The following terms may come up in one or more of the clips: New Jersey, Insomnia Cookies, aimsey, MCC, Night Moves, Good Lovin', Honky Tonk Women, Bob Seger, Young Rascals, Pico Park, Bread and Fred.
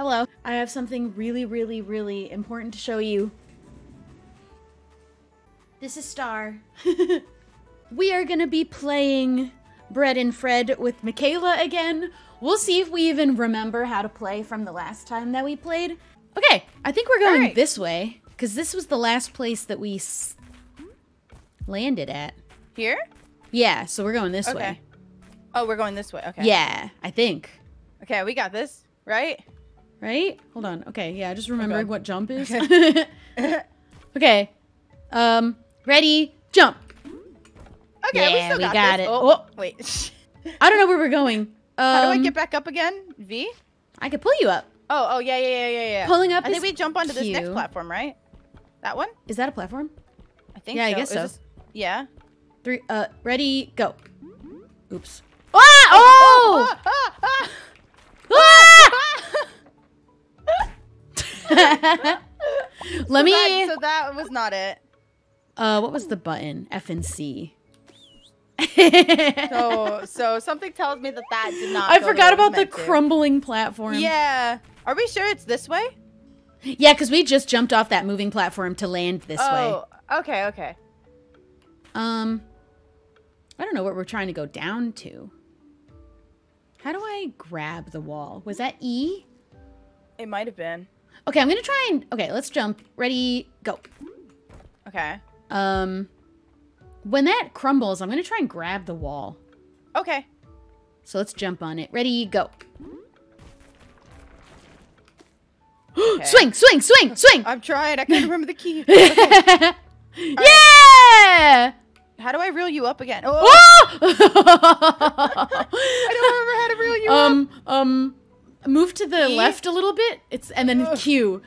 Hello. I have something really, really, really important to show you. This is Star. We are gonna be playing Bread and Fred with Michaela again. We'll see if we even remember how to play from the last time that we played. Okay, I think we're going this way, because this was the last place that we landed at. Here? Yeah, so we're going this way. Oh, we're going this way, okay. Yeah, I think. Okay, we got this, right? Right? Hold on, okay, yeah, just remembering what jump is. Okay, ready, jump. Okay, yeah, we still got this. It. Oh, wait. I don't know where we're going. How do I get back up again? V? I could pull you up. Oh, yeah. Pulling up I think we jump onto this next platform, right? That one? Is that a platform? I think so. Yeah, I guess so. Yeah. Three, ready, go. Oops. Ah! Oh! Ah! Let me... So that was not it. What was the button? F and C. so something tells me that did not. I forgot about the crumbling platform. Yeah. Are we sure it's this way? Yeah, because we just jumped off that moving platform to land this way. Oh, okay. I don't know what we're trying to go down to. How do I grab the wall? Was that E? It might have been. Okay, I'm gonna try and. Okay, let's jump. Ready, go. Okay. When that crumbles, I'm going to try and grab the wall. Okay. So let's jump on it. Ready, go. Okay. Swing! I'm trying. I can't remember the key. Okay. Yeah! Right. How do I reel you up again? Oh! I don't remember how to reel you up. Move to the left a little bit. And then Q.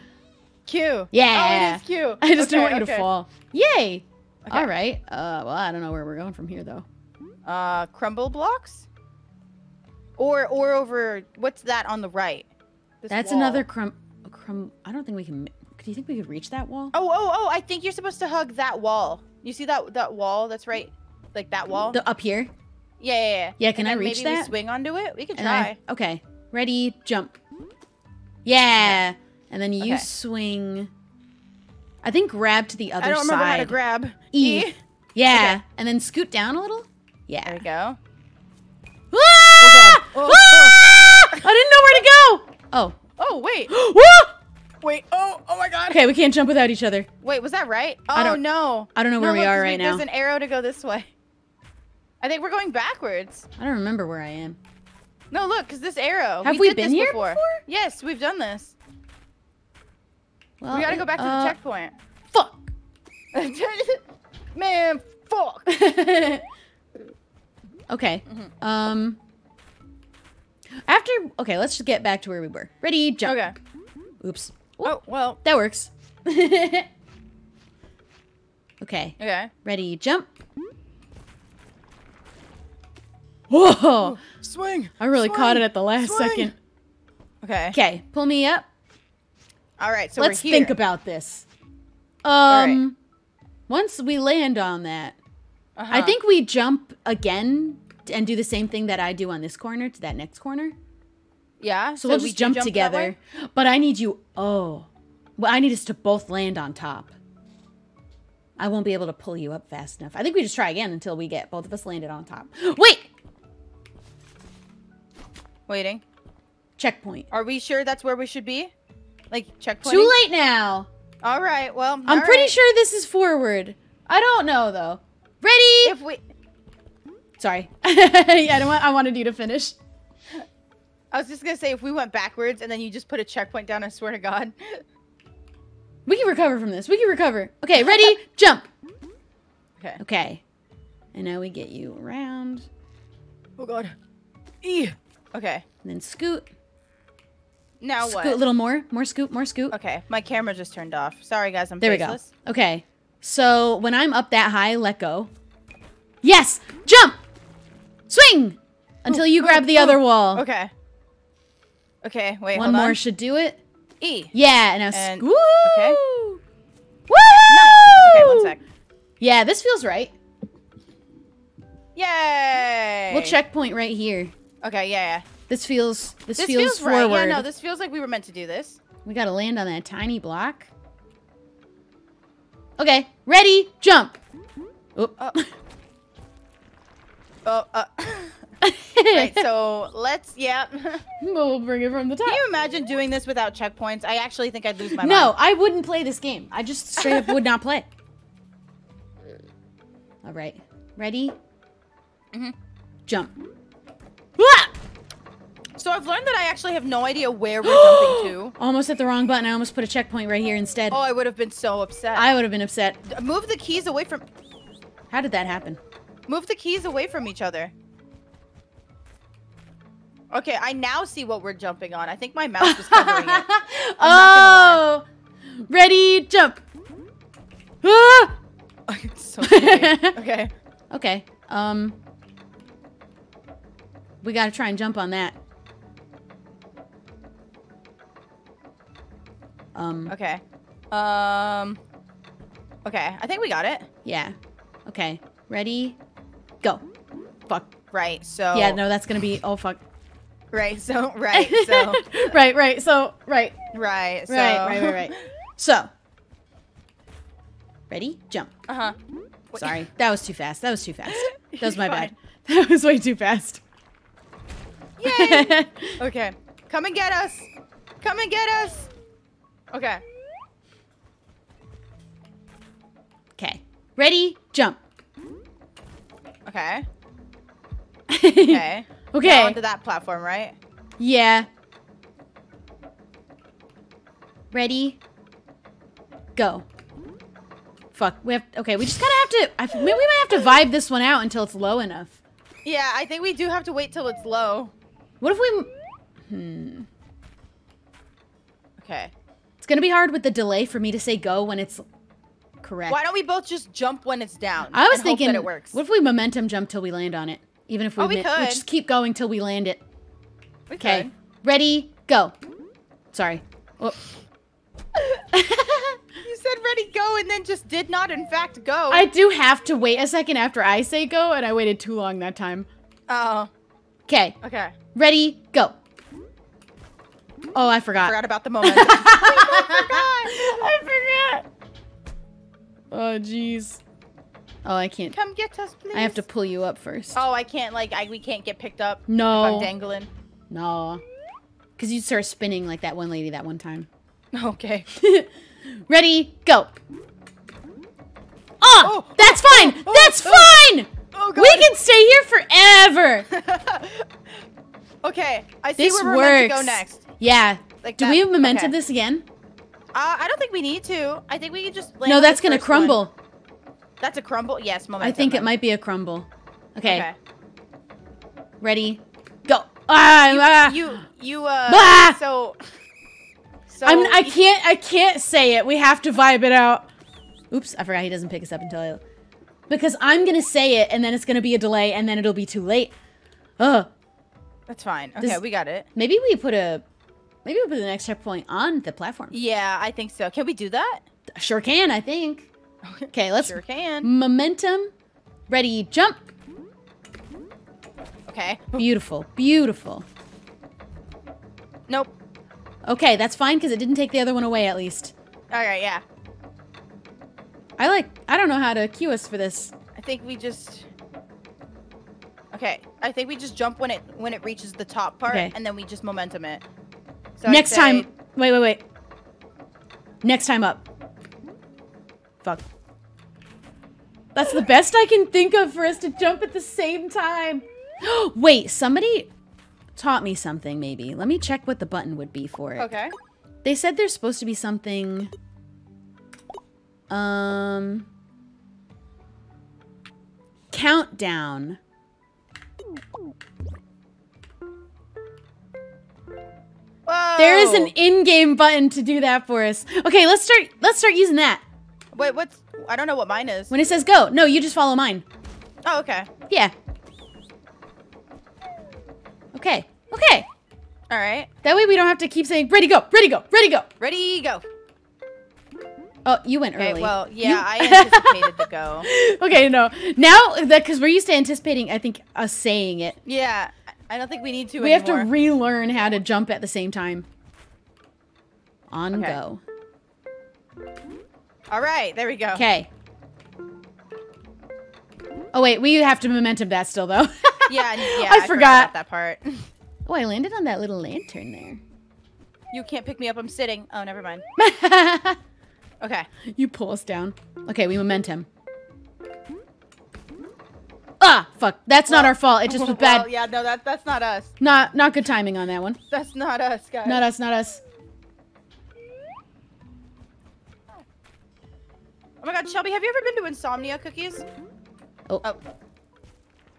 Q. Yeah. Oh, it is Q. I just don't want you to fall. Yay! Okay. All right. Well, I don't know where we're going from here, though. Crumble blocks? Or over... What's that on the right? That's wall. Another I don't think we can... Do you think we could reach that wall? Oh, I think you're supposed to hug that wall. You see that wall that's right... Like, that wall? Up here? Yeah. Yeah, can I reach that? Maybe we swing onto it? We can try. Okay. Ready, jump. Yeah! And then you swing... I think grab to the other side. I don't remember how to grab. E. Yeah. Okay. And then scoot down a little. Yeah. There we go. Ah! Oh, ah! Oh. I didn't know where to go. Oh, wait. Wait. Oh my God. Okay, we can't jump without each other. Wait, was that right? Oh, no. I don't know where we are right now. There's an arrow to go this way. I think we're going backwards. I don't remember where I am. No, look, because this arrow. Have we been here before? Yes, we've done this. Well, we gotta go back to the checkpoint. Fuck! Man, fuck! Okay. Okay, let's just get back to where we were. Ready, jump. Okay. Oops. Oh, well. That works. Okay. Ready, jump. Whoa! Oh, swing! I really caught it at the last second. Okay. Okay, pull me up. All right, so let's think about this. Once we land on that, I think we jump again and do the same thing that I do on this corner to that next corner. Yeah. So we'll just jump together. But I need you. Oh, well, I need us to both land on top. I won't be able to pull you up fast enough. I think we just try again until we get both of us landed on top. Wait. Waiting. Checkpoint. Are we sure that's where we should be? Like, checkpoint? Too late now. All right, well. I'm pretty sure this is forward. I don't know, though. Ready? If we... Sorry. I wanted you to finish. I was just going to say, if we went backwards and then you just put a checkpoint down, I swear to God. We can recover from this. We can recover. Okay, ready? Jump. Okay. And now we get you around. Oh, God. E. Okay. And then scoot. Now what? Scoot a little more. More scoot. Okay, my camera just turned off. Sorry, guys, I'm faceless. There we go. Okay, so when I'm up that high, let go. Yes! Jump! Swing! Until you grab the other wall. Okay, wait, hold on. One more should do it. E. Yeah, and now... Woo! Okay. Woo! Nice! Okay, one sec. Yeah, this feels right. Yay! We'll checkpoint right here. Okay, yeah. This feels forward. Right. Yeah, no, this feels like we were meant to do this. We gotta land on that tiny block. Okay, ready, jump. Oop. Right, so let's, yeah. We'll bring it from the top. Can you imagine doing this without checkpoints? I actually think I'd lose my mind. No, I wouldn't play this game. I just straight up would not play. All right, ready? Mm-hmm. Jump. Ah! So I've learned that I actually have no idea where we're jumping to. Almost hit the wrong button. I almost put a checkpoint right here instead. Oh, I would have been so upset. I would have been upset. Move the keys away from... How did that happen? Move the keys away from each other. Okay, I now see what we're jumping on. I think my mouse was covering it. Oh! Ready, jump! Ah! It's so funny. Okay. Okay. We gotta try and jump on that. Okay. Okay, I think we got it. Yeah. Okay. Ready? Go. Fuck. Right, so... Yeah, no, that's gonna be... Oh, fuck. Right, so... Right, so... right, so... Right. Right, so... Right. So... Ready? Jump. Uh-huh. Sorry. That was too fast. That was my bad. That was way too fast. Yay! Okay. Come and get us! Come and get us! Okay. Okay. Ready? Jump. Okay. Okay. Okay. Now onto that platform, right? Yeah. Ready? Go. Fuck. We have. Okay. We just kind of have to. Maybe we might have to vibe this one out until it's low enough. Yeah, I think we do have to wait till it's low. What if we? Okay. It's gonna be hard with the delay for me to say go when it's correct. Why don't we both just jump when it's down? I was thinking. Hope that it works. What if we momentum jump till we land on it? Even if we, we could. We just keep going till we land it. Okay. Ready, go. Sorry. Oh. You said ready, go, and then just did not, in fact, go. I do have to wait a second after I say go, and I waited too long that time. Oh. Okay. Okay. Ready, go. Oh, I forgot. I forgot about the moment. I forgot. Oh, jeez. Oh, I can't. Come get us, please. I have to pull you up first. Oh, I can't, like, we can't get picked up. No. If I'm dangling. No. Because you start spinning like that one lady that one time. Okay. Ready, go. Oh, that's fine. That's fine. Oh, God. We can stay here forever. Okay, I see where we're meant to go next. Yeah. Like do we have momentum this again? I don't think we need to. I think we can just... No, that's going to crumble. That's a crumble? Yes, momentum. I think it might be a crumble. Okay. Ready, go. I can't say it. We have to vibe it out. Oops, I forgot he doesn't pick us up until I... Because I'm going to say it, and then it's going to be a delay, and then it'll be too late. Ugh. That's fine. Okay, we got it. Maybe we put a... Maybe we put the next checkpoint on the platform. Yeah, I think so. Can we do that? Sure can, I think. Okay, let's momentum. Ready, jump. Okay. Beautiful. Beautiful. Nope. Okay, that's fine because it didn't take the other one away at least. Alright, yeah. I don't know how to cue us for this. I think we just Okay. I think we just jump when it reaches the top part and then we just momentum it. So next time wait. Next time up. Fuck. That's the best I can think of for us to jump at the same time. Wait, somebody taught me something, maybe. Let me check what the button would be for it. Okay. They said there's supposed to be something... Countdown. Whoa. There is an in-game button to do that for us. Okay, let's start using that. Wait, I don't know what mine is. When it says go. No, you just follow mine. Oh, okay. Yeah. Okay. Okay. All right. That way we don't have to keep saying, ready, go, ready, go, ready, go. Ready, go. Oh, you went early. Well, yeah, I anticipated the go. Okay, no. Now, because we're used to anticipating, I think, us saying it. Yeah. I don't think we need to anymore. We have to relearn how to jump at the same time. On go. All right, there we go. Okay. Oh, wait, we have to momentum that still, though. yeah, I forgot about that part. Oh, I landed on that little lantern there. You can't pick me up. I'm sitting. Oh, never mind. Okay. You pull us down. Okay, we momentum. Ah, fuck. That's not our fault. It just was bad. Yeah, no, that's not us. Not good timing on that one. That's not us, guys. Not us. Oh my god, Shelby, have you ever been to Insomnia Cookies? Oh.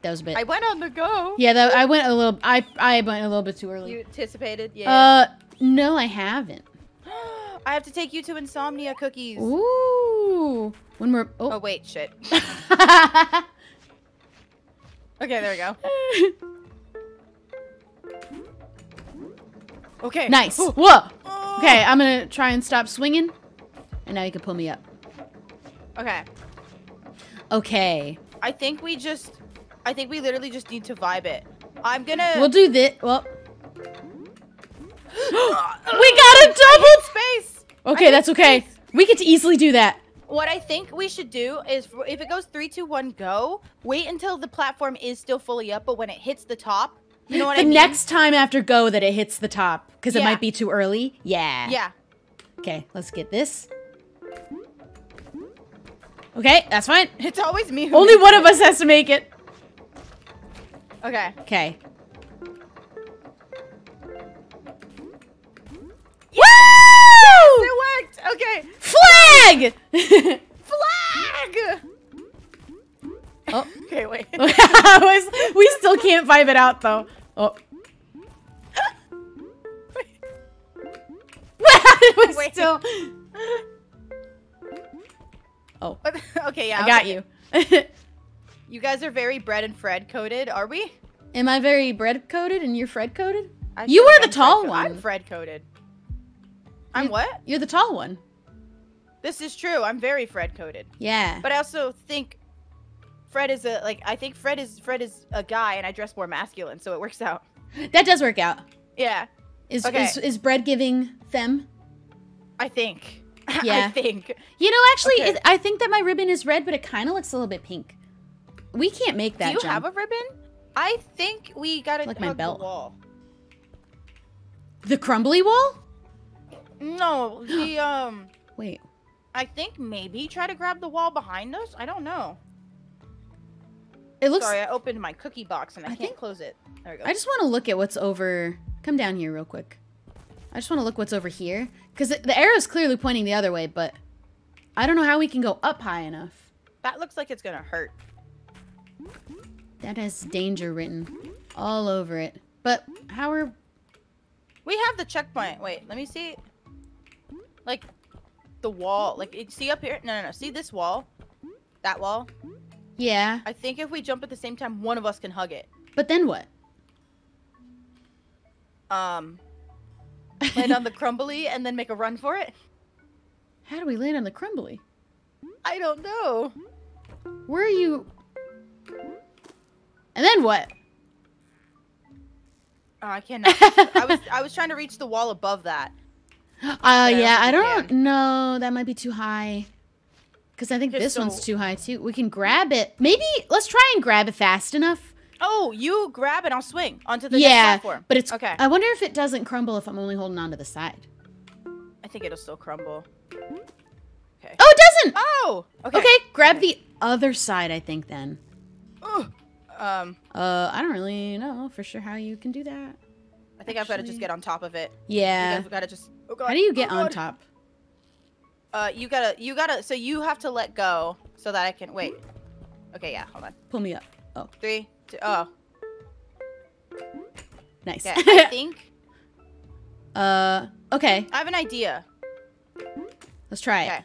That was a bit. I went on the go. Yeah, I went a little. I went a little bit too early. You anticipated? Yeah. No, I haven't. I have to take you to Insomnia Cookies. Ooh. When we're. Oh wait, shit. Okay, there we go. Okay. Nice. Ooh. Whoa. Oh. Okay, I'm gonna try and stop swinging, and now you can pull me up. Okay. Okay. I think we literally just need to vibe it. I'm gonna. We'll do this. Well. We got a double space. Okay, that's okay. Space. We get to easily do that. What I think we should do is, if it goes 3, 2, 1, go. Wait until the platform is still fully up, but when it hits the top, you know what I mean? The next time after go that it hits the top, because it might be too early. Yeah. Yeah. Okay, let's get this. Okay, that's fine. It's always me. Only one of us has to make it. Okay. Okay. Woo! It worked. Okay. Flag. Flag. Oh. Okay, wait. We still can't vibe it out though. Oh. Wait. Still. Oh. Okay, yeah. I got you. You guys are very Bread and Fred coded, are we? Am I very Bread coded and you're Fred coded? You are the tall one. I'm Fred coded. I'm what? You're the tall one. This is true. I'm very Fred coded. Yeah. But I also think Fred is a Fred is a guy and I dress more masculine, so it works out. That does work out. Yeah. Is Bread giving femme? I think. Yeah. I think. You know, actually, I think that my ribbon is red, but it kind of looks a little bit pink. We can't make that. Do you have a ribbon? I think we got to hug the wall. The crumbly wall? No, the wait. I think maybe try to grab the wall behind us. I don't know. It looks. Sorry, I opened my cookie box and I can't close it. There we go. I just want to look at what's over. Come down here real quick. I just want to look what's over here. Because the arrow's clearly pointing the other way, but I don't know how we can go up high enough. That looks like it's going to hurt. That has danger written all over it. But how are... We have the checkpoint. Wait, let me see. Like, the wall. Like, see up here? No. See this wall? That wall? Yeah. I think if we jump at the same time, one of us can hug it. But then what? Land on the crumbly and then make a run for it? How do we land on the crumbly? I don't know. Where are you? And then what? Oh, I cannot. I was trying to reach the wall above that. Yeah, I don't know. That might be too high. Because I think this one's too high, too. We can grab it. Maybe let's try and grab it fast enough. Oh, you grab it, I'll swing onto the next platform. But it's okay. I wonder if it doesn't crumble if I'm only holding on to the side. I think it'll still crumble. Okay. Oh, it doesn't! Oh! Okay. Okay, grab the other side, I think, then. Ugh. I don't really know for sure how you can do that. I think I've got to just get on top of it. Yeah. I've got to just. Oh God. How do you get on top? You gotta. So you have to let go so that I can wait. Okay, yeah. Hold on. Pull me up. Oh. 3, 2. Oh. Nice. Okay, I think. Okay. I have an idea. Let's try it. Okay.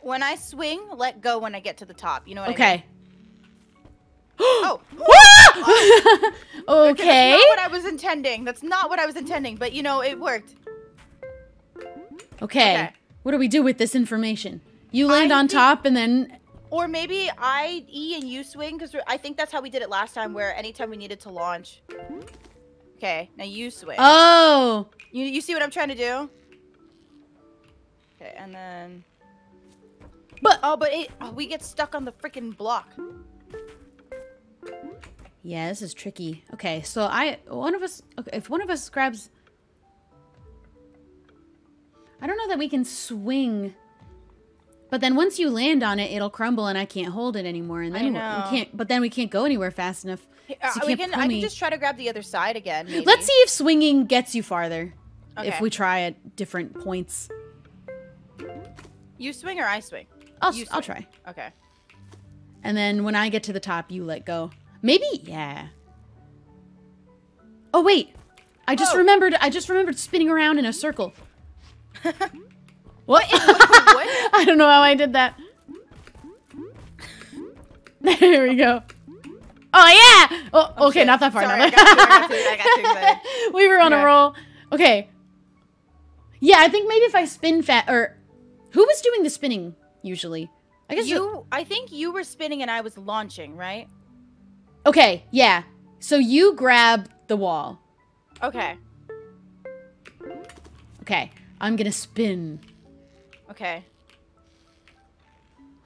When I swing, let go when I get to the top. You know what I mean? Okay. Oh. Okay. That's not what I was intending. That's not what I was intending, but you know, it worked. Okay. What do we do with this information? You land on top and then... Or maybe I, E, and you swing, because I think that's how we did it last time, where anytime we needed to launch, Okay, now you switch. Oh! You see what I'm trying to do? Okay, and then... we get stuck on the freaking block. Yeah, this is tricky. Okay, so if one of us grabs... I don't know that we can swing... But then once you land on it, it'll crumble and I can't hold it anymore. And then we can't go anywhere fast enough. So I can just try to grab the other side again. Maybe. Let's see if swinging gets you farther. Okay. If we try at different points. You swing or I swing? I'll try. Okay. And then when I get to the top, you let go. Maybe? Yeah. Oh, wait. I just remembered spinning around in a circle. What? What? I don't know how I did that. There we go. Oh, yeah! Oh, okay, not that far. Sorry, I got too excited. We were on a roll. Okay. Yeah, I think maybe if I spin fast, or... Who was doing the spinning, usually? I guess you... I think you were spinning and I was launching, right? Okay, yeah. So you grab the wall. Okay. Okay. I'm gonna spin. Okay.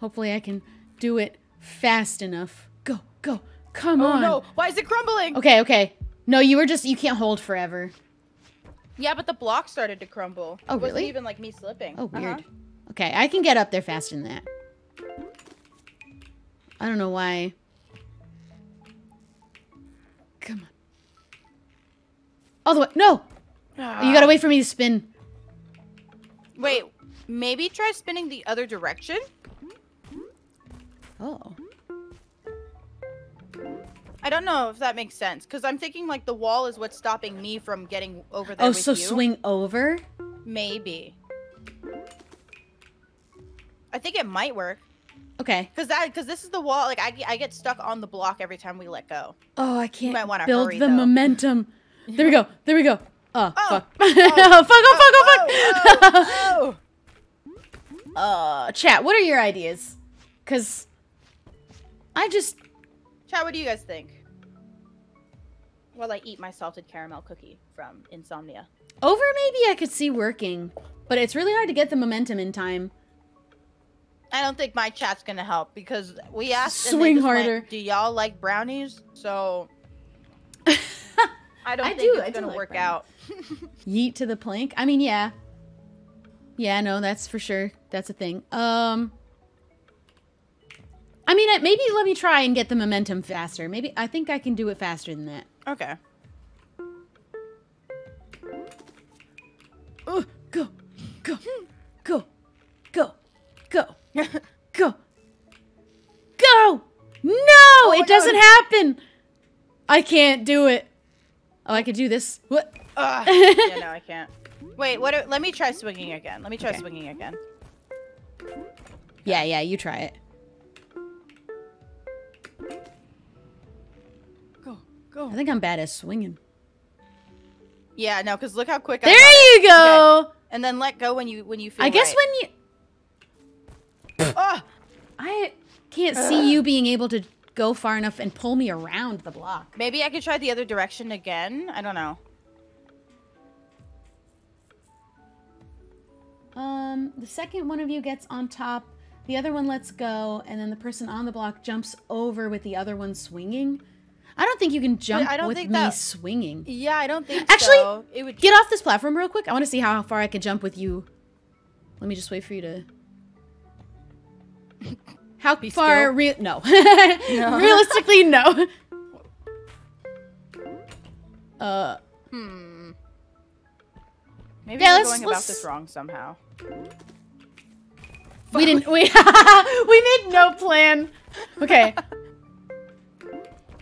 Hopefully I can do it fast enough. Go, go, come on. Oh no, why is it crumbling? Okay, okay. No, you can't hold forever. Yeah, but the block started to crumble. Oh, really? It wasn't even like me slipping. Oh, weird. Okay, I can get up there faster than that. I don't know why. Come on. All the way, no! You gotta wait for me to spin. Wait, maybe try spinning the other direction? Oh. I don't know if that makes sense, because I'm thinking like the wall is what's stopping me from getting over there with you. Oh, so swing over? Maybe. I think it might work. Okay. Because this is the wall, like I get stuck on the block every time we let go. Oh, I can't build the momentum. There we go, there we go. Oh, fuck. Oh, fuck, oh, fuck, oh, fuck. Chat, what are your ideas? Because I just... Chat, what do you guys think? While I eat my salted caramel cookie from Insomnia. Over maybe I could see working, but it's really hard to get the momentum in time. I don't think my chat's going to help because we asked... Swing harder. Went, do y'all like brownies? So... I don't think it's gonna work out. Yeet to the plank? I mean, yeah. Yeah, no, that's for sure. That's a thing. I mean, maybe let me try and get the momentum faster. Maybe, I think I can do it faster than that. Okay. Go, go, go, go, go, go, go! No! Oh, it doesn't happen! I can't do it. Oh, I could do this. What? Yeah, no, I can't. Wait, let me try swinging again. Let me try swinging again. Yeah, yeah, you try it. Go, go. I think I'm bad at swinging. Yeah, no, because look how quick I got it. There you go! Okay. And then let go when you feel right. I can't see you being able to... go far enough and pull me around the block. Maybe I could try the other direction again. I don't know. The second one of you gets on top, the other one lets go, and then the person on the block jumps over with the other one swinging. I don't think you can jump with me swinging. Yeah, I don't think so. Actually, get off this platform real quick. I want to see how far I can jump with you. Let me just wait for you to... How far? No. Realistically, no. Maybe I'm going about this wrong somehow. We didn't. We we made no plan. Okay.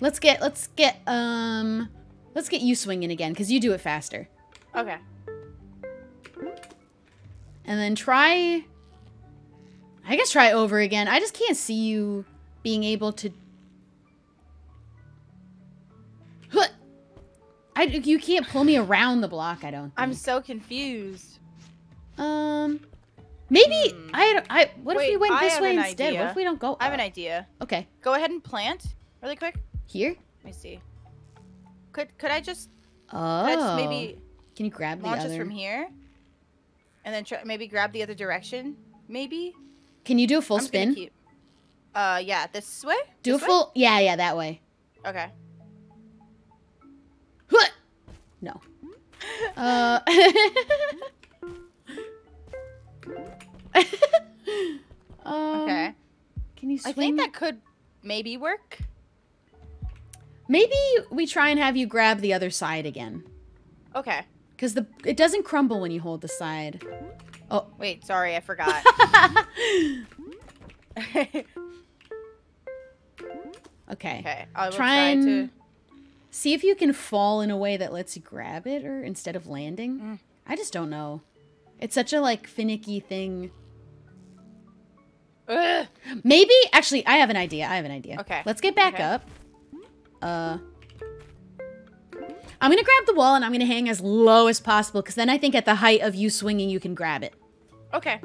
Let's get you swinging again because you do it faster. Okay. And then try. I guess try over again. I just can't see you being able to... You can't pull me around the block, I don't think. I'm so confused. Maybe... What if we went this way instead? What if we don't go... I have an idea. Okay. Go ahead and plant really quick. Here? Let me see. Could I just Oh. Can I just maybe... Can you grab the other? Launch us from here. And then try, maybe grab the other direction. Maybe. Can you do a full spin? Keep, yeah. This way? Do this a full... Way? Yeah, yeah. That way. Okay. No. Okay. Can you swing? I think that could maybe work. Maybe we try and have you grab the other side again. Okay. Because it doesn't crumble when you hold the side. Oh. Wait, sorry. I forgot. Okay. Okay. I will try to... See if you can fall in a way that lets you grab it or instead of landing. Mm. I just don't know. It's such a like finicky thing. Ugh. Maybe actually I have an idea. I have an idea. Okay. Let's get back up. I'm going to grab the wall and I'm going to hang as low as possible because then I think at the height of you swinging you can grab it. Okay.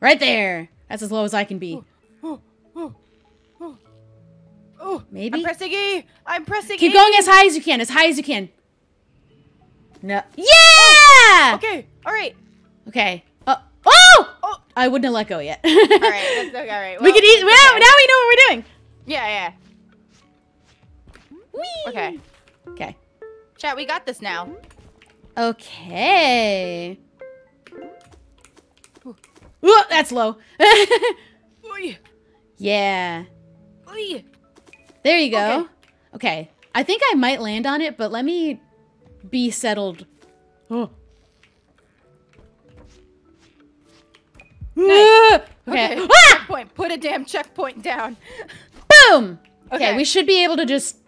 Right there. That's as low as I can be. Ooh, ooh, ooh, ooh. Oh, maybe. I'm pressing E. I'm pressing E. Keep going as high as you can. As high as you can. No. Yeah. Oh, okay. All right. Okay. Oh! Oh! I wouldn't have let go yet. All right. That's okay. All right. Well, we could easily. Okay. Now we know what we're doing. Yeah. Yeah. Whee! Okay. Okay. Chat, we got this now. Okay. Ooh, that's low. Yeah. There you go. Okay. I think I might land on it, but let me be settled. Oh. Nice. Okay. Checkpoint. Put a damn checkpoint down. Boom. Okay. We should be able to just.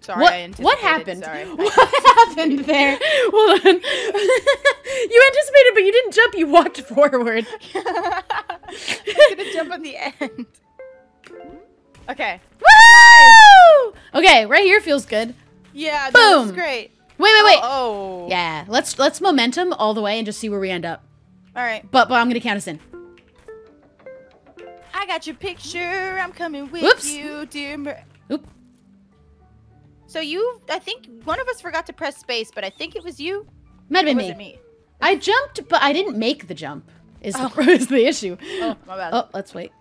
Sorry. What happened? Sorry. What happened there? Hold on. You anticipated, but you didn't jump. You walked forward. I'm gonna jump on the end. Okay. Woo! Nice. Okay, right here feels good. Yeah, boom. That's great. Wait. Oh, oh. Yeah, let's momentum all the way and just see where we end up. All right. But I'm gonna count us in. I got your picture. I'm coming with you, dear. Oop. So you, I think one of us forgot to press space, but I think it was you. Might have been me. I jumped, but I didn't make the jump. Is the issue? Oh, my bad. Oh, let's wait.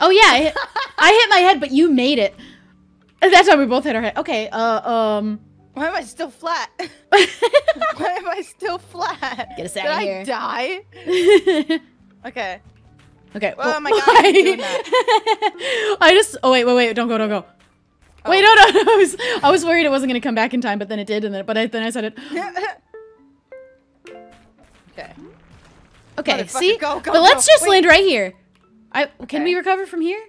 Oh, yeah, I hit my head, but you made it. That's why we both hit our head. Okay, Why am I still flat? Why am I still flat? Get us out of here. Did I die? Okay. Okay. Oh, my God, I'm doing that. I just... Oh, wait, don't go. Oh. Wait, no, I was worried it wasn't going to come back in time, but then it did, but then I said it. Okay, see? Go, let's just land right here. Can we recover from here?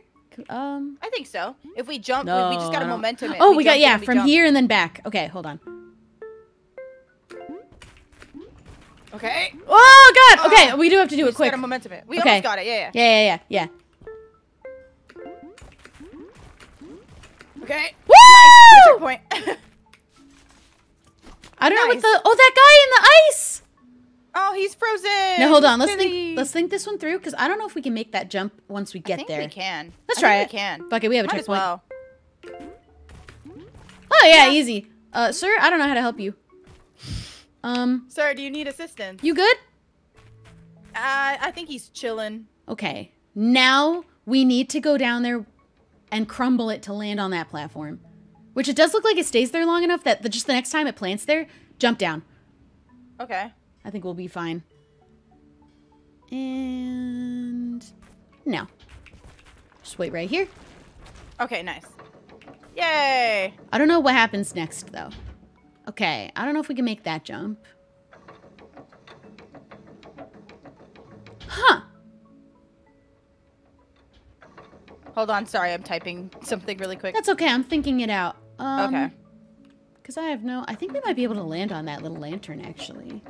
I think so. If we jump, no, we just got a momentum. Oh, we got, yeah, from here and then back. Okay, hold on. Okay. Oh, God. Okay, we do have to do it quick. We got a momentum. We almost got it. Yeah. Okay. Woo! Nice. Checkpoint. I don't know what the... Oh, that guy in the ice! Oh, he's frozen. Now hold on. Let's think this one through because I don't know if we can make that jump once we get there. I think we can. Let's try it. We can. Fuck it, we have a checkpoint. Well. Oh yeah, easy. Sir, I don't know how to help you. Sir, do you need assistance? You good? I think he's chilling. Okay. Now we need to go down there and crumble it to land on that platform, which it does look like it stays there long enough that just the next time it plants there, jump down. Okay. I think we'll be fine. And now, just wait right here. Okay, nice. Yay! I don't know what happens next though. Okay, I don't know if we can make that jump. Huh? Hold on, sorry, I'm typing something really quick. That's okay, I'm thinking it out. Okay. Because I think we might be able to land on that little lantern actually.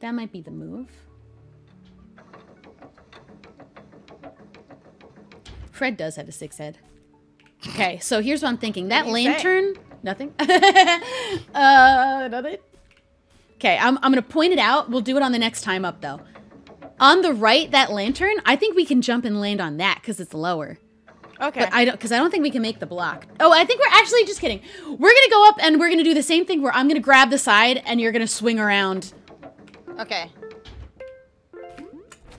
That might be the move. Fred does have a 6 head. Okay, so here's what I'm thinking. That lantern... Say? Nothing. Nothing. Okay, I'm going to point it out. We'll do it on the next time up, though. On the right, that lantern, I think we can jump and land on that because it's lower. Okay. But I don't, because I don't think we can make the block. Oh, I think we're actually just kidding. We're gonna go up and we're gonna do the same thing where I'm gonna grab the side and you're gonna swing around. Okay.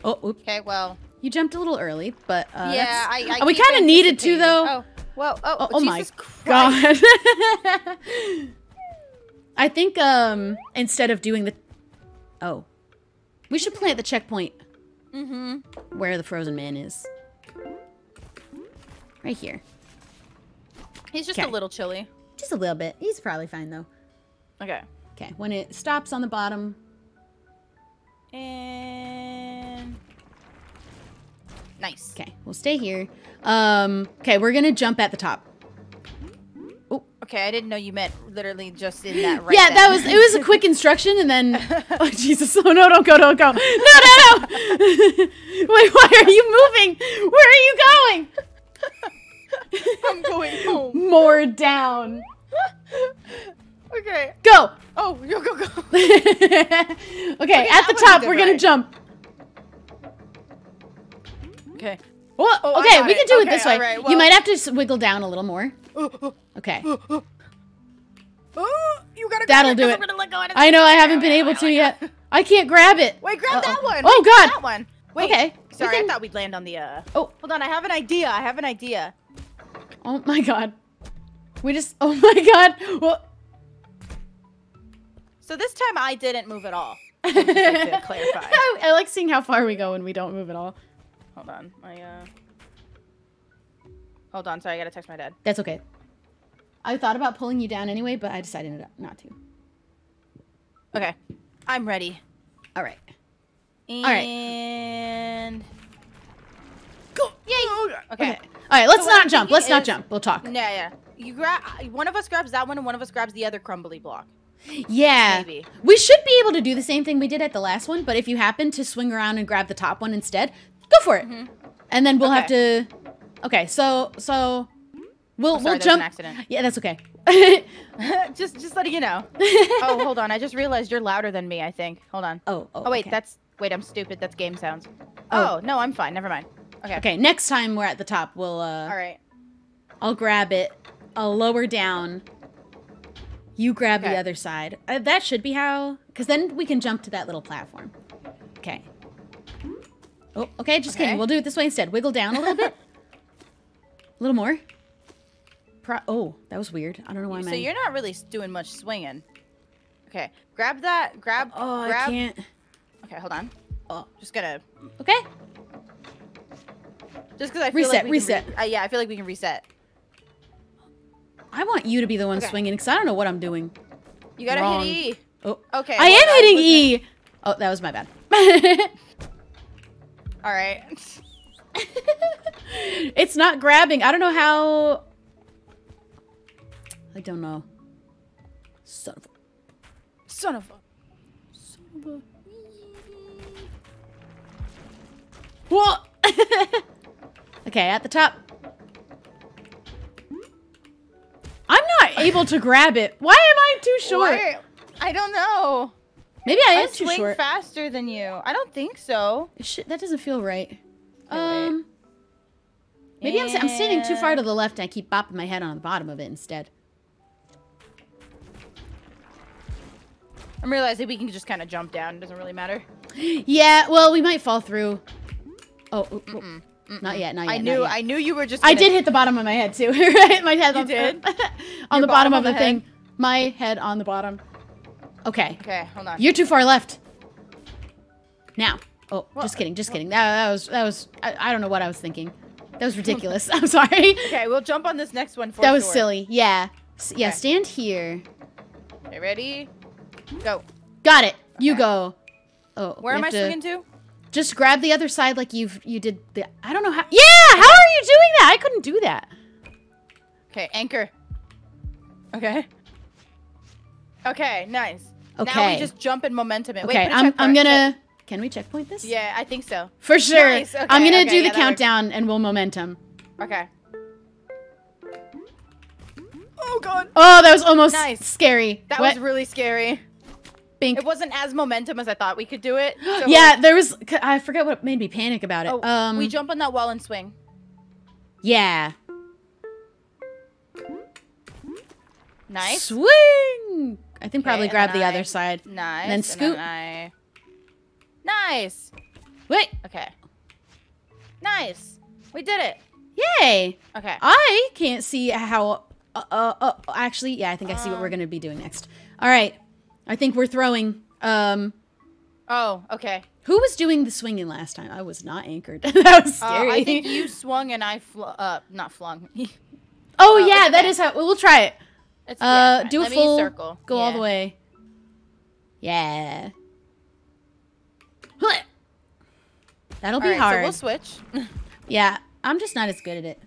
Oh. Oops. Okay. Well. You jumped a little early, but yeah, I we kind of needed to though. Oh. Whoa. Oh. Oh Jesus Christ. God. I think instead of doing the, oh, we should plant the checkpoint. Mm-hmm. Where the frozen man is. Right here. He's just a little chilly. Just a little bit. He's probably fine, though. Okay. Okay. When it stops on the bottom. And... nice. Okay. We'll stay here. Okay. We're going to jump at the top. Oh. Okay. I didn't know you meant literally just in that right. Yeah. Then. That was... it was a quick instruction and then... oh, Jesus. Oh, no. Don't go. Don't go. No, no, no. Wait. Why are you moving? Where are you going? I'm going home. More down. Okay. Go. Oh, go. Okay, at the top, we're gonna jump. Okay. Oh, okay, we can do it this way. Right, well. You might have to wiggle down a little more. Okay. You gotta that'll do it. I know, I haven't been able to yet. I can't grab it. Wait, grab that one. Oh, God. That one. Wait, okay. Sorry, I thought we'd land on the, oh, hold on, I have an idea, Oh my god. We just, oh my god. Well. So this time I didn't move at all. Like to clarify. I like seeing how far we go when we don't move at all. Hold on, hold on, sorry, I gotta text my dad. That's okay. I thought about pulling you down anyway, but I decided not to. Okay, I'm ready. All right. And go! Yay! Okay. All right. Let's not jump. Let's not jump. We'll talk. Yeah. You grab. One of us grabs that one, and one of us grabs the other crumbly block. Yeah. Maybe. We should be able to do the same thing we did at the last one, but if you happen to swing around and grab the top one instead, go for it. Mm-hmm. And then we'll have to. Okay. So we'll jump. That was an accident. Yeah, that's okay. just letting you know. Oh, hold on. I just realized you're louder than me. I think. Hold on. Oh wait. Okay. Wait, I'm stupid. That's game sounds. Oh, no, I'm fine. Never mind. Okay. Okay, next time we're at the top, we'll, all right. I'll grab it. I'll lower down. You grab the other side. That should be how... because then we can jump to that little platform. Okay. Oh, okay, just kidding. We'll do it this way instead. Wiggle down a little bit. A little more. Oh, that was weird. I don't know why So you're not really doing much swinging. Okay. Grab that. Grab... oh, grab... I can't... okay, hold on. Oh, just gonna. Okay. Just because I feel like we can yeah, I feel like we can reset. I want you to be the one swinging because I don't know what I'm doing. You gotta hit E. Oh, okay. I am hitting E. Oh, that was my bad. All right. It's not grabbing. I don't know how. I don't know. Son of a. Son of a. Son of a. Whoa! Okay, at the top. I'm not able to grab it. Why am I too short? I don't know. Maybe I am too short. I swing faster than you. I don't think so. Shit, that doesn't feel right. Maybe I'm standing too far to the left and I keep bopping my head on the bottom of it instead. I'm realizing we can just kind of jump down. It doesn't really matter. Yeah, well, we might fall through. Oh, Not yet. I knew you were just. I did hit the bottom of my head too. Right, my head. You did. On the bottom of the thing. My head on the bottom. Okay. Okay, hold on. You're too far left. Now. Oh, well, just kidding. Just kidding. That was. I don't know what I was thinking. That was ridiculous. I'm sorry. Okay, we'll jump on this next one. For that was silly. Yeah. Yeah. Okay. Stand here. Okay, ready? Go. Got it. Okay. You go. Oh. Where am I swinging to? Just grab the other side like you did the... I don't know how... Yeah! How are you doing that? I couldn't do that. Okay, anchor. Okay. Okay, nice. Okay. Now we just jump in momentum. Wait, okay, I'm gonna... Can we checkpoint this? Yeah, I think so. For sure. Nice. Okay, I'm gonna do the countdown and we'll momentum. Okay. Oh, God. Oh, that was almost scary. That was really scary. Bink. It wasn't as momentum as I thought we could do it. So yeah, there was... I forget what made me panic about it. Oh, we jump on that wall and swing. Yeah. Nice. Swing! I think probably grab the other side. Nice. And then scoop. And then nice. Wait. Okay. Nice. We did it. Yay. Okay. I can't see how... actually, yeah, I think I see what we're going to be doing next. All right. I think we're throwing. Oh, okay. Who was doing the swinging last time? I was not anchored. That was scary. I think you swung and I not flung. Oh, yeah, that is how. We'll try it. It's, yeah, do a full circle. Go all the way. Yeah. That'll be hard. So we'll switch. Yeah, I'm just not as good at it.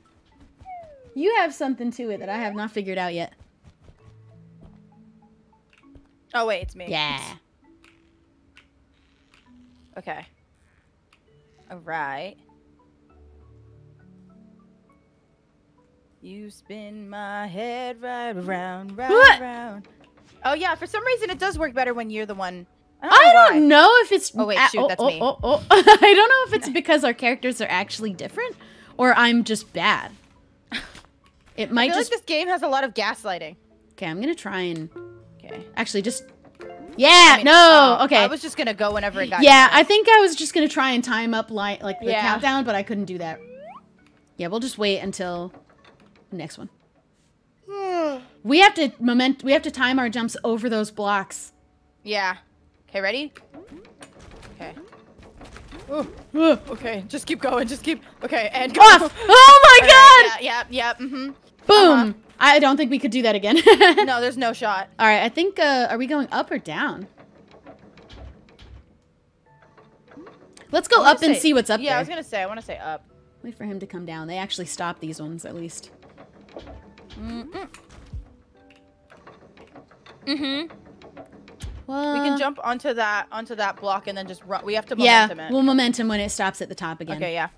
You have something to it that I have not figured out yet. Oh, wait, it's me. Yeah. Okay. All right. You spin my head right around, right around. Oh, yeah, for some reason it does work better when you're the one. I don't know if it's... Oh, wait, shoot, that's me. I don't know if it's because our characters are actually different or I'm just bad. It might just... I feel like this game has a lot of gaslighting. Okay, I'm going to try and... Okay. Actually, just... Yeah, I mean, no, okay. I was just going to go whenever it got... Yeah, I think I was just going to try and time up like the countdown, but I couldn't do that. Yeah, we'll just wait until the next one. We have to time our jumps over those blocks. Yeah. Okay, ready? Okay. Ooh. Ooh. Okay, just keep going, just keep... Okay, and go. Off. Oh my god! Right, yeah, mm-hmm. Boom! Uh-huh. I don't think we could do that again. No, there's no shot. All right, I think, are we going up or down? Let's go up and see what's up there. Yeah, I was going to say, I want to say up. Wait for him to come down. They actually stopped these ones, at least. Mm-mm. Mm-hmm. Well, we can jump onto that block and then just run. We have to momentum it. Yeah, we'll momentum when it stops at the top again. Okay, yeah.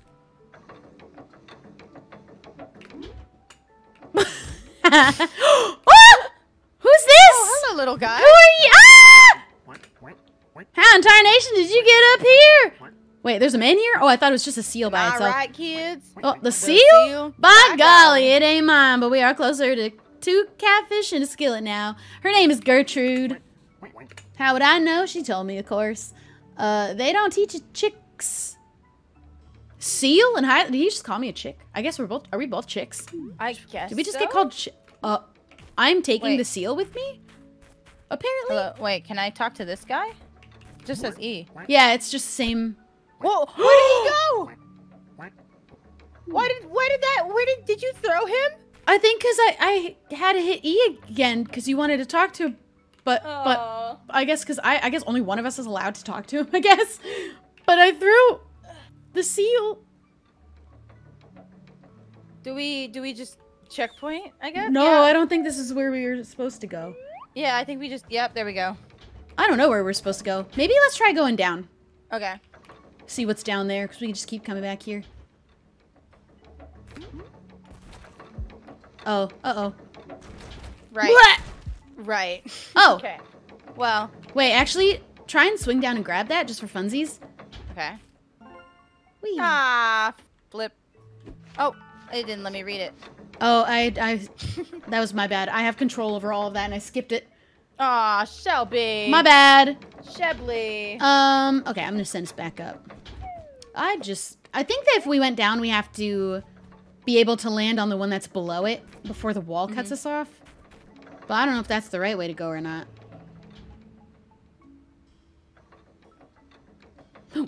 Oh! Who's this? Oh, hello, little guy. Who are you? Ah! How in tarnation did you get up here? Wait, there's a man here? Oh, I thought it was just a seal by itself. All right, kids. Oh, the seal? By golly, it ain't mine, but we are closer to two catfish and a skillet now. Her name is Gertrude. How would I know? She told me, of course. They don't teach chicks. Seal and hide? Did he just call me a chick? I guess we're both... Are we both chicks? I guess Did we just get called... I'm taking the seal with me? Apparently. Hello. Wait, can I talk to this guy? It just says E. Yeah, it's just the same... Whoa, where did he go? Where did you throw him? I think because I had to hit E again because you wanted to talk to him. But I guess because I guess only one of us is allowed to talk to him, I guess. But I threw the seal. Do we just checkpoint, I guess? No, yeah. I don't think this is where we were supposed to go. Yeah, I think we just, yep, there we go. I don't know where we're supposed to go. Maybe let's try going down. Okay. See what's down there, because we can just keep coming back here. Oh, uh-oh. Right. What? Right. Oh. Okay. Well. Wait, actually, try and swing down and grab that just for funsies. Okay. Whee. Ah, flip. Oh, it didn't let me read it. Oh, I that was my bad. I have control over all of that and I skipped it. Aw, Shelby. My bad. Shebly. Okay, I'm gonna send us back up. I think that if we went down, we have to be able to land on the one that's below it before the wall cuts us off. But I don't know if that's the right way to go or not.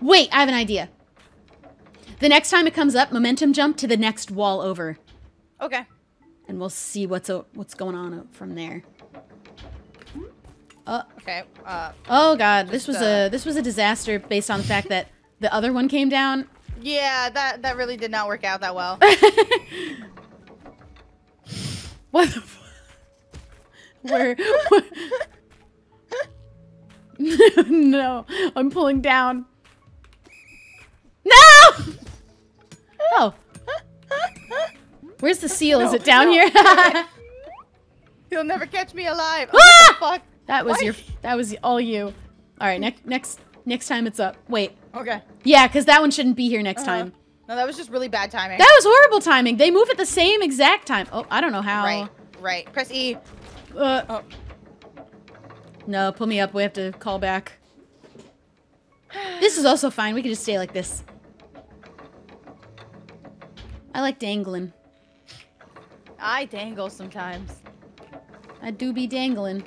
Wait, I have an idea. The next time it comes up, momentum jump to the next wall over. Okay. And we'll see what's going on from there. Okay. Oh god, this was a disaster based on the fact that the other one came down. Yeah, that really did not work out that well. What the fuck? Where no, I'm pulling down. No! Oh. Where's the seal? Is it down here? You'll never catch me alive. Oh, what the fuck? That was all you. All right, next time it's up. Wait. Okay. Yeah, because that one shouldn't be here next time. No, that was just really bad timing. That was horrible timing. They move at the same exact time. Oh, I don't know how. Right, right. Press E. Oh. No, pull me up. We have to call back. This is also fine. We can just stay like this. I like dangling. I dangle sometimes. I do be dangling.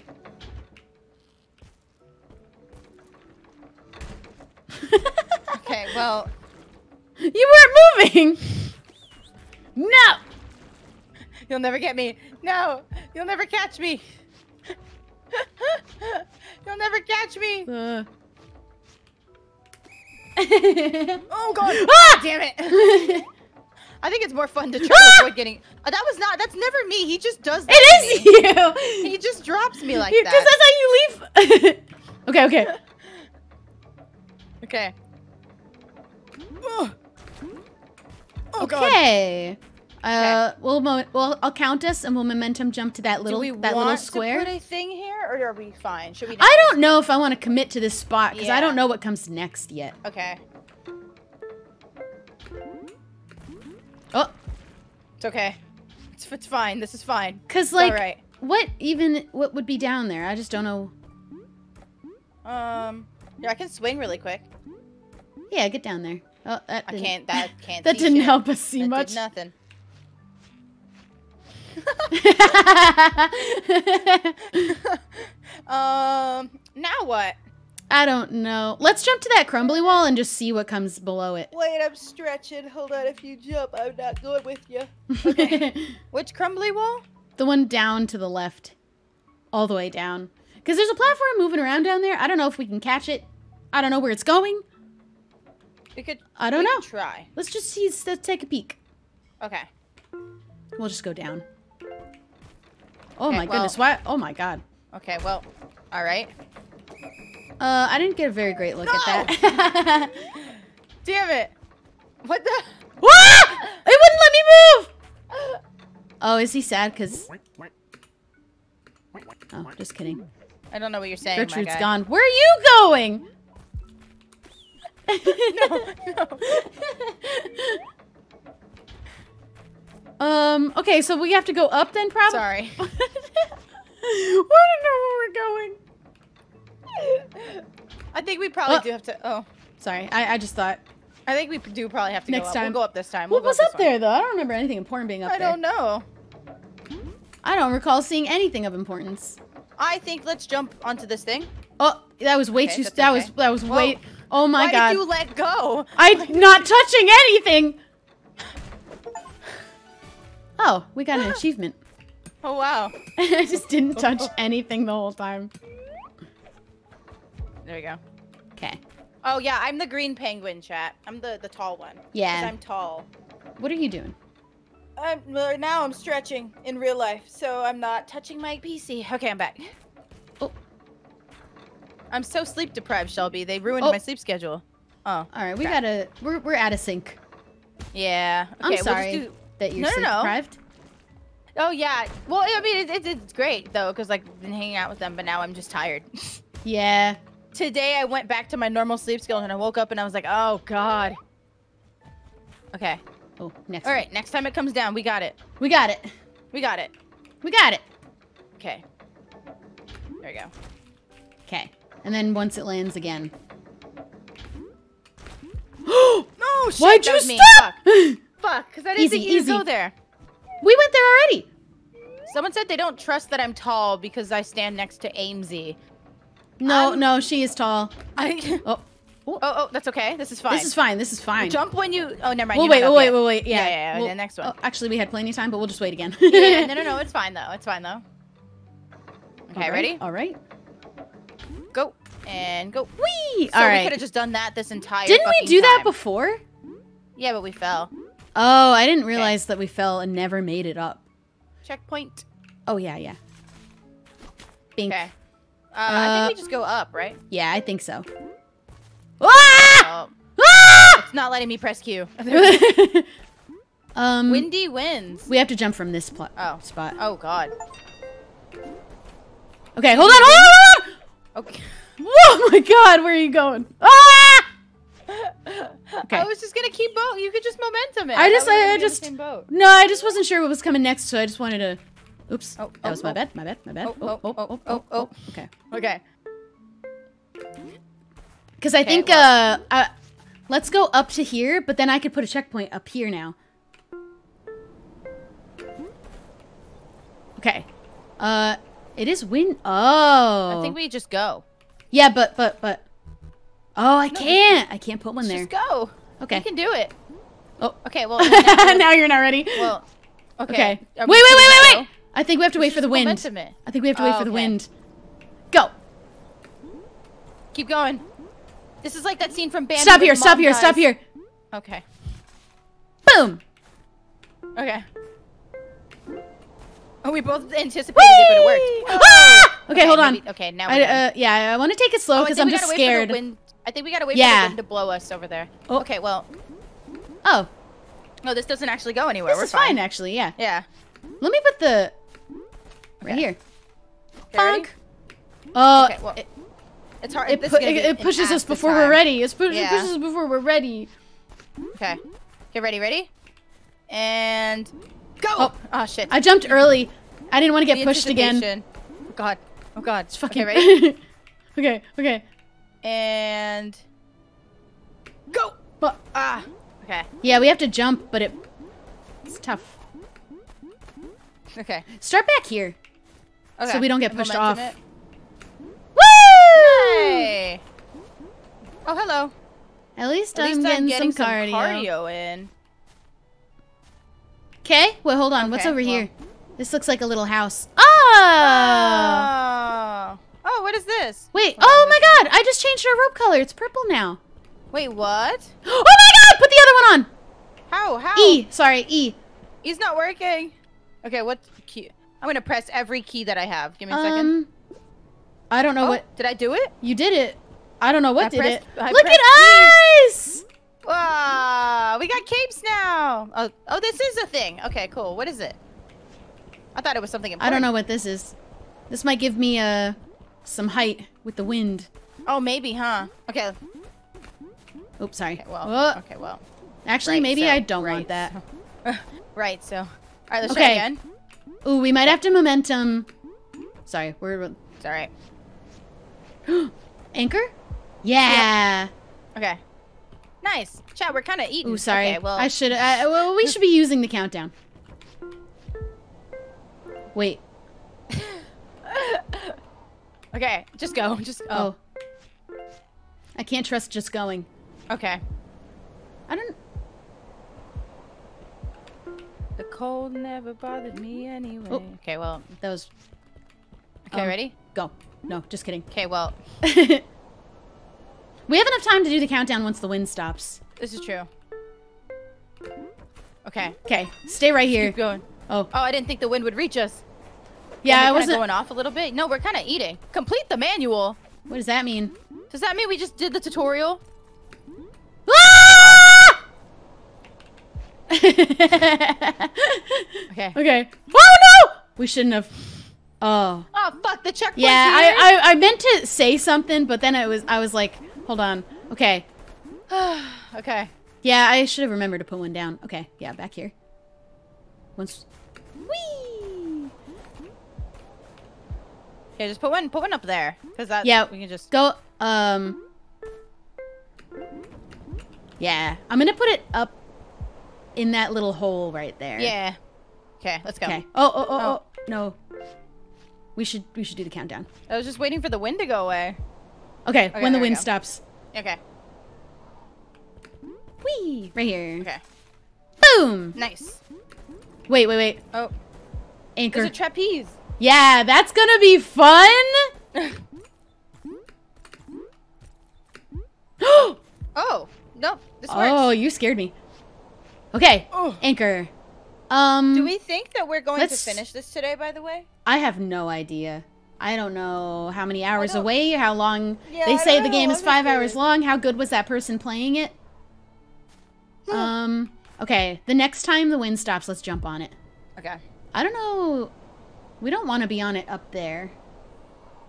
Okay, well... You weren't moving! No! You'll never get me. No! You'll never catch me! You'll never catch me! Oh god! Ah! God damn it! I think it's more fun to try to avoid getting... that was not... That's never me. He just does that. It is you! He just drops me like that. Because that's how you leave... Okay, okay. Okay. Oh, okay. God. Okay. Well, I'll count us and we'll momentum jump to that little square. Do we want to put a thing here, or are we fine? Should we? I don't know if I want to commit to this spot because I don't know what comes next yet. Okay. Oh, it's okay. It's fine. This is fine. Cause like, what would be down there? I just don't know. Yeah, I can swing really quick. Yeah, get down there. Oh, that I can't. That can't. That didn't help us see much. Did nothing. Now what? I don't know. Let's jump to that crumbly wall and just see what comes below it. Wait, I'm stretching. Hold on. If you jump, I'm not going with you. Okay. Which crumbly wall? The one down to the left, all the way down. Because there's a platform moving around down there. I don't know if we can catch it. I don't know where it's going. We could. I don't know. Try. Let's just see. Let's take a peek. Okay. We'll just go down. Oh okay, my goodness! Why? Oh my god. Okay. Well. All right. I didn't get a very great look at that. Damn it! What the? Ah! It wouldn't let me move. Oh, is he sad? Cause. Oh, just kidding. I don't know what you're saying. Gertrude's gone. Where are you going? No. Okay, so we have to go up then, probably. Sorry. I don't know where we're going. I think we probably do have to. Oh, sorry. I just thought. I think we do probably have to go up. We'll go up this time. What was up there though? I don't remember anything important being up there. I don't know. I don't recall seeing anything of importance. I think let's jump onto this thing. Oh, that was way too. That was way. Oh my god. Why did you let go? I'm not touching anything. Oh, we got an achievement. Oh, wow. I just didn't touch anything the whole time. There we go. Okay. Oh, yeah, I'm the green penguin, chat. I'm the tall one. Yeah. Because I'm tall. What are you doing? Now I'm stretching in real life, so I'm not touching my PC. Okay, I'm back. I'm so sleep deprived, Shelby. They ruined my sleep schedule. Oh, all right. We gotta. We're out of sync. Yeah. Okay, I'm sorry that you're sleep deprived. Oh yeah. Well, I mean, it's great though, because like I've been hanging out with them, but now I'm just tired. Yeah. Today I went back to my normal sleep schedule, and I woke up and I was like, oh god. Okay. Oh, next. All right. Next time it comes down, we got it. We got it. We got it. We got it. Okay. There we go. Okay. And then once it lands again. Oh no! Shit, why'd you stop? Fuck! Because I didn't think you go there. We went there already. Someone said they don't trust that I'm tall because I stand next to Aimsey. No, no, she is tall. Oh, that's okay. This is fine. This is fine. This is fine. Jump when you. Oh, never mind. We'll wait. Yeah, yeah. The next one. Oh, actually, we had plenty of time, but we'll just wait again. Yeah, no. It's fine though. It's fine though. Okay, ready? All right. Go and go. Whee! So all right. We could have just done that this entire. Didn't we do that before? Yeah, but we fell. Oh, I didn't realize that we fell and never made it up. Checkpoint. Oh yeah. Bink. Okay. I think we just go up, right? Yeah, I think so. Ah! Ah! It's not letting me press Q. Windy wins. We have to jump from this spot. Oh god. Okay, hold on. Okay. Oh my god, where are you going? Ah! Okay. I was just gonna keep boat. You could just momentum it. No, I just wasn't sure what was coming next, so I just wanted to. Oops. Oh, that was my bad. My bad. My bad. Oh. Okay. Okay. Because I think let's go up to here, but then I could put a checkpoint up here now. Okay. It is wind. Oh. I think we just go. Yeah, but. Oh, I can't put one there. Just go. Okay. You can do it. Oh. Okay, well. Now you're not ready. Well. Okay. Wait. I think we have to wait for the wind. I think we have to wait for the wind. Go. Keep going. This is like that scene from Bandit. Stop here, stop here, stop here. Okay. Boom. Okay. Oh, we both anticipated it, but it worked. Ah! Okay, hold on. Okay, now we're I want to take it slow because I'm just scared. I think we gotta wait for the wind to blow us over there. Oh. Okay, well. Oh. No, this doesn't actually go anywhere. This is fine, actually, yeah. Yeah. Let me put the... Right here. Bonk. Oh. Okay, well, it's hard. It pushes us before we're ready. It pushes us before we're ready. Okay. Get ready, ready? And... Go! Oh, shit. I jumped early. I didn't want to get pushed again. Oh, God. Oh, God. It's fucking ready? Okay. And... Go! Ah! Okay. Yeah, we have to jump, but it's tough. Okay. Start back here. Okay. So we don't get pushed off. Woo! Hey! Oh, hello. At least I'm getting some cardio in. Okay, well, hold on. Okay, what's over here? This looks like a little house. Oh! Oh, what is this? Wait, oh my god! I just changed our rope color. It's purple now. Wait, what? Oh my god! Put the other one on! How? E. Sorry, E. E's not working. Okay, what key? I'm gonna press every key that I have. Give me a second. I don't know what. Did I do it? You did it. I don't know what did it. Look at us! Wow, we got capes now. Oh, this is a thing. Okay, cool. What is it? I thought it was something important. I don't know what this is. This might give me some height with the wind. Oh, maybe, huh? Okay. Oops, sorry. Okay, well. Whoa. Okay, well. Actually, I don't want that. Right. So. All right, let's try again. Ooh, we might have to momentum. Sorry, it's all right. Anchor? Yeah. Okay. Nice. Chat, we're kind of eating. Ooh, sorry. Okay, well. We should be using the countdown. Wait. Okay, just go. Just go. Oh. I can't trust just going. Okay. I don't... The cold never bothered me anyway. Oh. Okay, well, that was... Okay, ready? Go. No, just kidding. Okay, well... We have enough time to do the countdown once the wind stops. This is true. Okay. Okay. Stay right here. Keep going. Oh. Oh, I didn't think the wind would reach us. Yeah, I wasn't going off a little bit. No, we're kind of eating. Complete the manual. What does that mean? Does that mean we just did the tutorial? Ah! Okay. Okay. Oh no! We shouldn't have. Oh. Oh fuck! The checkpoint. Yeah, here. I meant to say something, but then I was like. Hold on. Okay. Okay. Yeah, I should have remembered to put one down. Okay. Yeah, back here. Once. Whee! Yeah, just put one up there. Cause that. Yeah. We can just go. Yeah, I'm gonna put it up in that little hole right there. Yeah. Okay. Let's go. Okay. Oh. No. We should do the countdown. I was just waiting for the wind to go away. Okay, when the wind stops. Okay. Whee! Right here. Okay. Boom! Nice. Wait. Oh. Anchor. There's a trapeze. Yeah, that's gonna be fun! Oh! No, this works. Oh, you scared me. Okay, anchor. Do we think that we're going to finish this today, by the way? I have no idea. I don't know how many hours away, how long. Yeah, they say the game is 5 hours long. How good was that person playing it? Okay, the next time the wind stops, let's jump on it. Okay. I don't know. We don't want to be on it up there.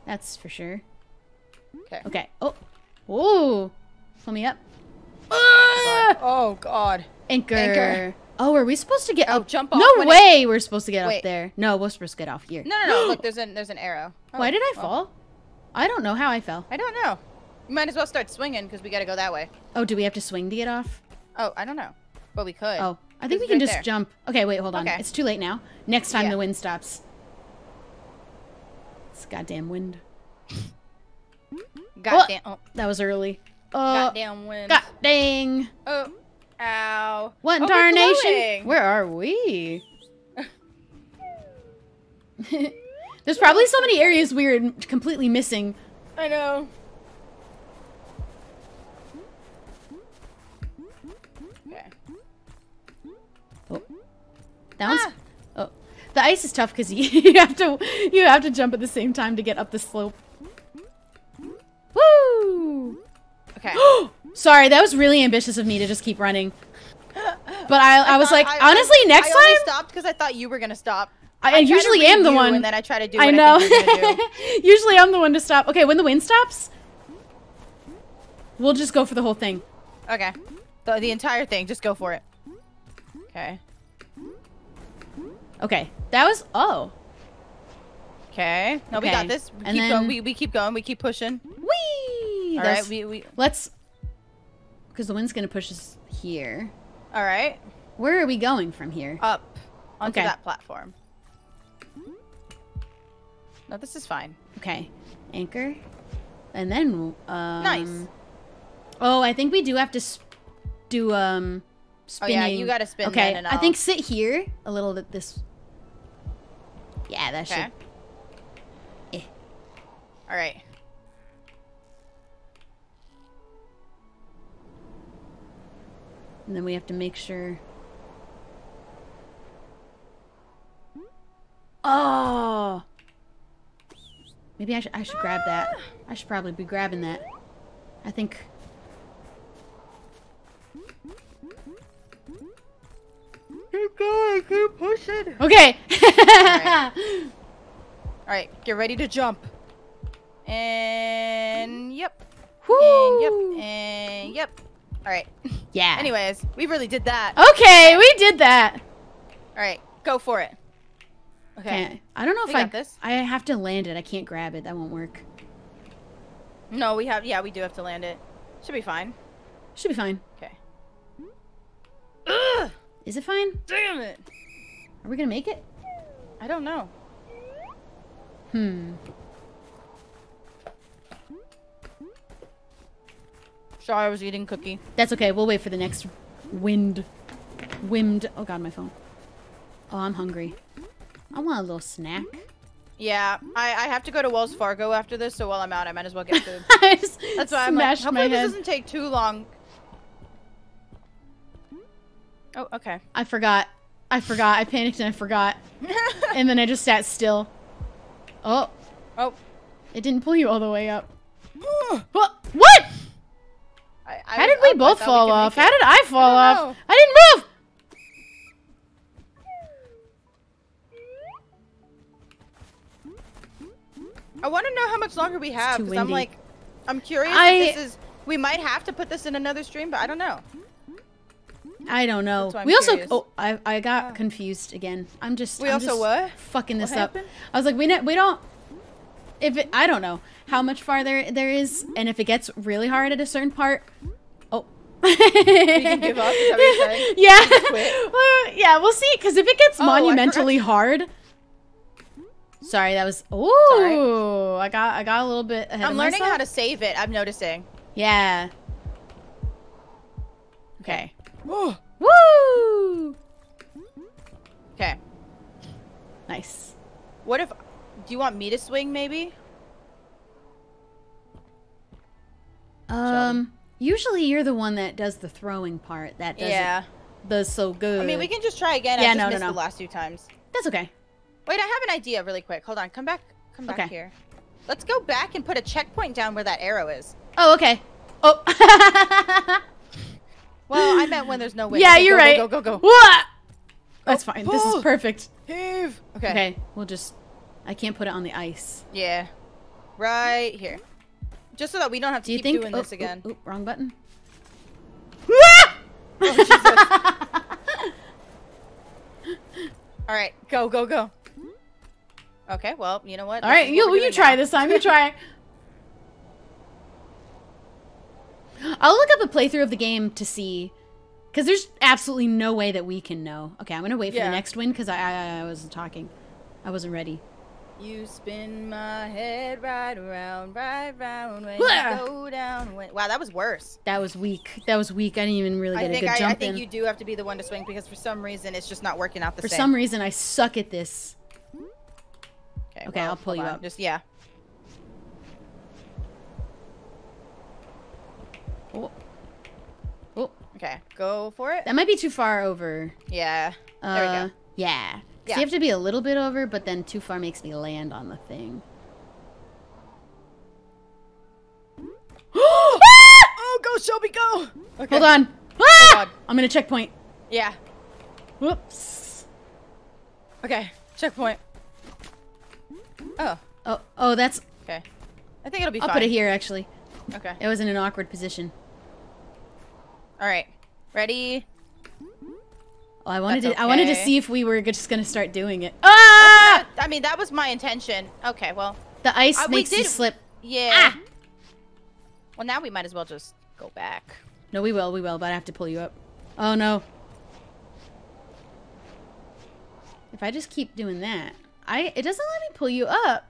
That's for sure. Okay. Okay. Oh. Whoa. Pull me up. Ah! Oh, God. Anchor. Anchor. Oh, are we supposed to get up? Jump off. No way we're supposed to get up there. No, we're supposed to get off here. No, no, no. Look, there's an arrow. Oh, why did I fall? I don't know how I fell. I don't know. You might as well start swinging because we got to go that way. Oh, do we have to swing to get off? Oh, I don't know. But we could. Oh, I think we can just jump. Okay, wait, hold on. Okay. It's too late now. Next time the wind stops. It's goddamn wind. Goddamn. Oh, that was early. Goddamn wind. God dang. Oh. Ow. What tarnation? Where are we? There's probably so many areas we're completely missing. I know. Okay. Oh. That one's oh. The ice is tough because you have to jump at the same time to get up the slope. Woo! Okay. Sorry, that was really ambitious of me to just keep running. But I was like, honestly, next time. I stopped because I thought you were gonna stop. I usually am the one. And then I try to do. I know. Usually I'm the one to stop. Okay, when the wind stops, we'll just go for the whole thing. Okay, the entire thing. Just go for it. Okay. Okay, that was okay. No, we got this. We keep going. We keep going. We keep pushing. Whee! All right. We let's. Because the wind's going to push us here. All right. Where are we going from here? Up. Onto that platform. No, this is fine. Okay. Anchor. And then... nice. Oh, I think we do have to do spinning. Oh, yeah. You got to spin then and I think sit here a little bit this... Yeah, that should... Eh. All right. And then we have to make sure. Oh, maybe I should grab that. I should probably be grabbing that. I think. Keep going, keep pushing. Okay. All right, get ready to jump. And yep. Woo. And yep. And yep. All right. Yeah. Anyways, we really did that. Okay, we did that. All right, go for it. Okay. I don't know if I got this. I have to land it. I can't grab it. That won't work. No, we have. Yeah, we do have to land it. Should be fine. Should be fine. Okay. Ugh! Is it fine? Damn it! Are we gonna make it? I don't know. Hmm. Sorry, I was eating cookie. That's okay. We'll wait for the next wind. Oh, God, my phone. Oh, I'm hungry. I want a little snack. Yeah, I have to go to Wells Fargo after this, so while I'm out, I might as well get food. That's why I'm like, hopefully this doesn't take too long. Oh, okay. I forgot. I panicked and I forgot. And then I just sat still. Oh. Oh. It didn't pull you all the way up. What? How did we both fall off? How did I fall off? I didn't move! I want to know how much longer we have, because I'm like, I'm curious if this is, we might have to put this in another stream, but I don't know. I don't know. We also, I got confused again. I'm just, fucking this up. I was like, we don't. If it, I don't know how much farther there is, and if it gets really hard at a certain part, you can give up. Is that what you're saying? Yeah, you quit? Well, yeah, we'll see. Because if it gets monumentally hard, sorry, that was I got a little bit ahead of myself. I'm learning how to save it. I'm noticing. Yeah. Okay. Woo! Okay. Nice. What if? Do you want me to swing, maybe? Usually you're the one that does the throwing part. That does the so good. I mean, we can just try again. Yeah, I just missed the last few times. That's okay. Wait, I have an idea really quick. Hold on, come back here. Let's go back and put a checkpoint down where that arrow is. Oh, okay. Oh. Well, I meant when there's no wind. Yeah, okay, you're right. Go. What? That's fine. This is perfect. Heave. Okay. Okay, we'll just. I can't put it on the ice. Yeah. Right here. Just so that we don't have to keep doing this again. Oop, wrong button. Oh, Jesus. All right, go, go, go. Okay, well, you know what? All right, you try this time. You try. I'll look up a playthrough of the game to see, because there's absolutely no way that we can know. Okay, I'm going to wait for the next win, because I wasn't talking. I wasn't ready. You spin my head right round, when you go down. When... Wow, that was worse. That was weak. That was weak. I didn't even really get a good jump in. I think you do have to be the one to swing, because for some reason, it's just not working out the same. For some reason, I suck at this. Okay, well, I'll pull you up. Just, yeah. Oh. Oh. Okay, go for it. That might be too far over. Yeah. There we go. Yeah. Yeah. So you have to be a little bit over, but then too far makes me land on the thing. Oh! Oh, go, Shelby, go! Okay. Hold on. Ah! Hold on. I'm in a checkpoint. Yeah. Whoops. Okay, checkpoint. Oh. Oh, oh, that's... Okay. I think it'll be fine. I'll put it here, actually. Okay. It was in an awkward position. Alright. Ready? Oh, I wanted to see if we were just gonna start doing it. Ah! I mean, that was my intention. Okay, well... The ice makes you slip. Yeah. Ah! Well, now we might as well just go back. No, we will, but I have to pull you up. Oh, no. If I just keep doing that... it doesn't let me pull you up.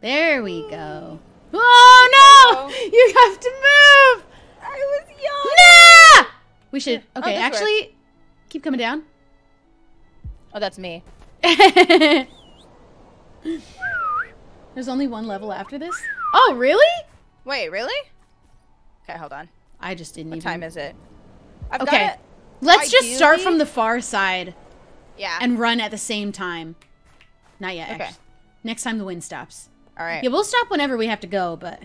There we go. Oh, no! You have to move! I was young! Nah! We should... Okay, actually... Works. Keep coming down. Oh, that's me. There's only one level after this? Oh, really? Wait, really? Okay, hold on. I just didn't even... What time is it? I've got it. Let's just start from the far side. Yeah. And run at the same time. Not yet, okay. Actually. Next time the wind stops. All right. Yeah, we'll stop whenever we have to go, but...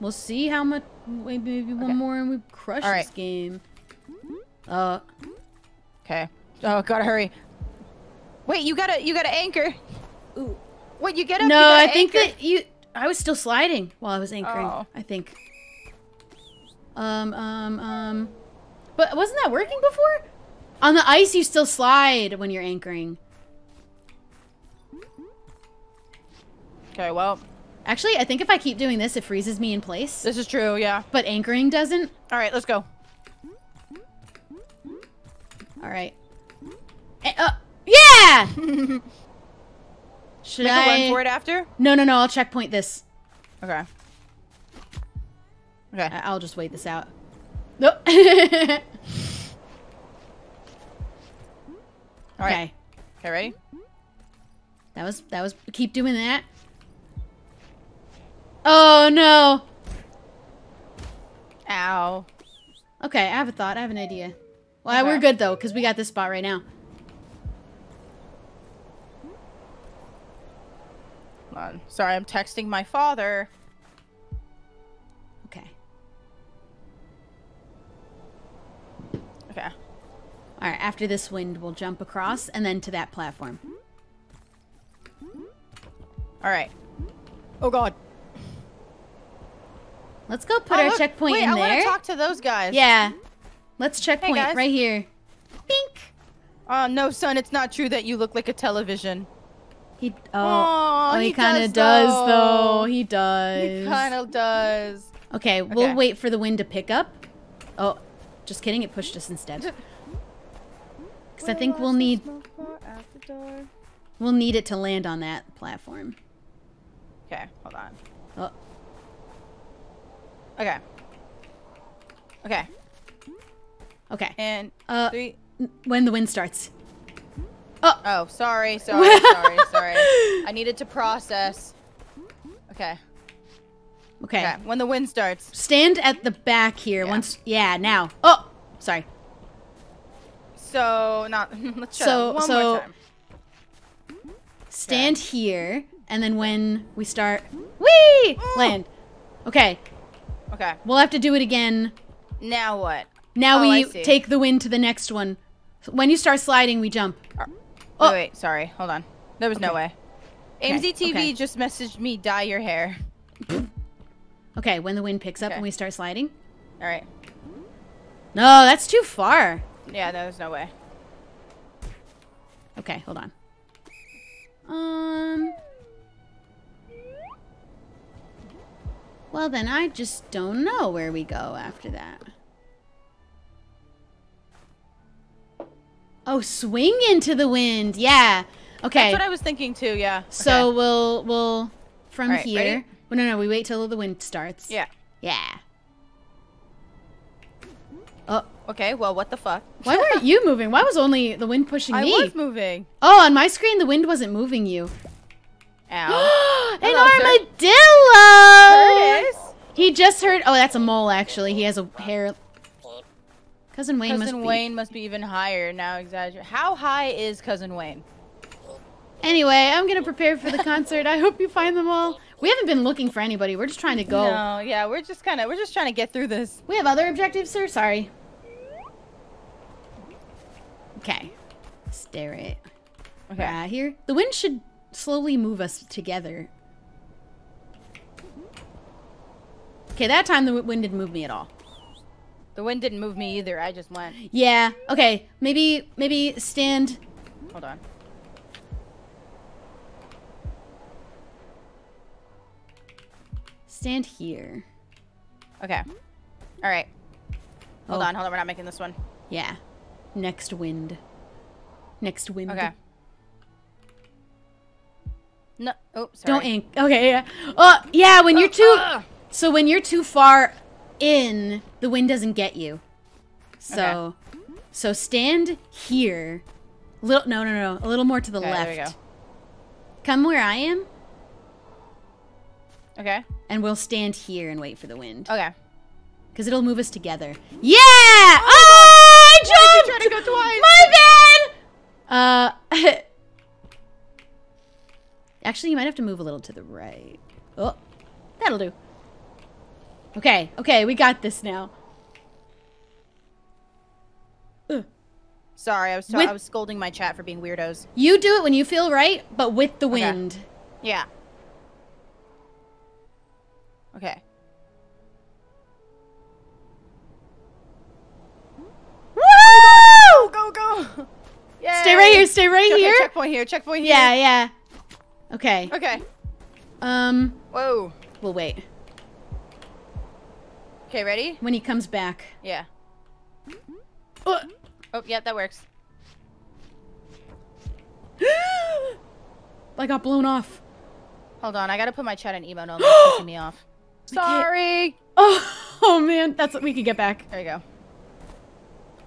We'll see how much... Maybe one more and we crush this game. Okay. Oh, gotta hurry. Wait, you gotta anchor. Ooh. Wait, you get up? No, I think that you... I was still sliding while I was anchoring, I think. But wasn't that working before? On the ice, you still slide when you're anchoring. Okay, well... Actually, I think if I keep doing this, it freezes me in place. This is true, yeah. But anchoring doesn't. All right, let's go. All right. Yeah! Should I... run for it after? No, no, no, I'll checkpoint this. Okay. Okay. I'll just wait this out. Nope. Okay. All right. Okay, ready? That was, keep doing that. Oh, no. Ow. Okay, I have a thought. I have an idea. Well, we're good, though, because we got this spot right now. Hold on. Sorry, I'm texting my father. Okay. Okay. All right, after this wind, we'll jump across and then to that platform. All right. Oh, God. Let's go put our checkpoint in there. Wait, I want to talk to those guys. Yeah. Let's checkpoint right here. Bink. Oh, no, son. It's not true that you look like a television. He... Oh, he kind of does, though. He does. He kind of does. Okay, we'll wait for the wind to pick up. Oh, just kidding. It pushed us instead. Because I think we'll need... We'll need it to land on that platform. Okay, hold on. Oh. Okay. Okay. Okay. And three. When the wind starts. Oh. Oh, sorry, sorry, sorry, sorry. I needed to process. Okay. Okay. Okay. When the wind starts. Stand at the back here. Yeah. Once. Yeah. Now. Oh, sorry. So not. Let's try one more time. Stand here, and then when we start, whee! Land. Okay. Okay. We'll have to do it again. Now what? Now we take the wind to the next one. When you start sliding, we jump. Oh, wait, sorry. Hold on. There was no way. Okay. aimsey TV just messaged me, dye your hair. Okay, when the wind picks up and we start sliding. All right. No, that's too far. Yeah, there's no way. Okay, hold on. Well, then I just don't know where we go after that. Oh, swing into the wind. Yeah. Okay. That's what I was thinking too. Yeah. So okay. we'll from right, here. Ready? Well, no, we wait till the wind starts. Yeah. Yeah. Oh. Okay. Well, what the fuck? Why weren't you moving? Why was only the wind pushing me? I was moving. Oh, on my screen the wind wasn't moving you. Ow. An armadillo. Curtis. He just heard. Oh, that's a mole actually. He has a hair. Cousin Wayne must be even higher now. Exaggerate. How high is Cousin Wayne? Anyway, I'm gonna prepare for the concert. I hope you find them all. We haven't been looking for anybody. We're just trying to go. No, yeah, we're just trying to get through this. We have other objectives, sir. Sorry. Okay. Stare it. Okay. Right here. The wind should slowly move us together. Okay, that time the wind didn't move me at all. The wind didn't move me either. I just went. Yeah. Okay. Maybe stand. Hold on. Stand here. Okay. All right. Hold on. We're not making this one. Yeah. Next wind. Next wind. Okay. No. Oh, sorry. Don't ink. Okay. Yeah. Oh, yeah. When you're too. So when you're too far in, the wind doesn't get you. So, okay. So stand here. Little, no. A little more to the left. There we go. Come where I am. Okay. And we'll stand here and wait for the wind. Okay. Because it'll move us together. Yeah! Oh! I jumped! Why did you try to go twice? My bad! Actually, you might have to move a little to the right. Oh, that'll do. Okay, we got this now. Ugh. Sorry, I was scolding my chat for being weirdos. You do it when you feel right, but with the wind. Okay. Yeah. Okay. Woo! Go! Yay. Stay right here. Checkpoint here. Yeah. Okay. Whoa. We'll wait. Okay, ready? When he comes back. Yeah. Oh, yeah, that works. I got blown off. Hold on, I gotta put my chat in emo mode. It's pissing me off. Sorry! Oh, man. That's what we can get back. There you go.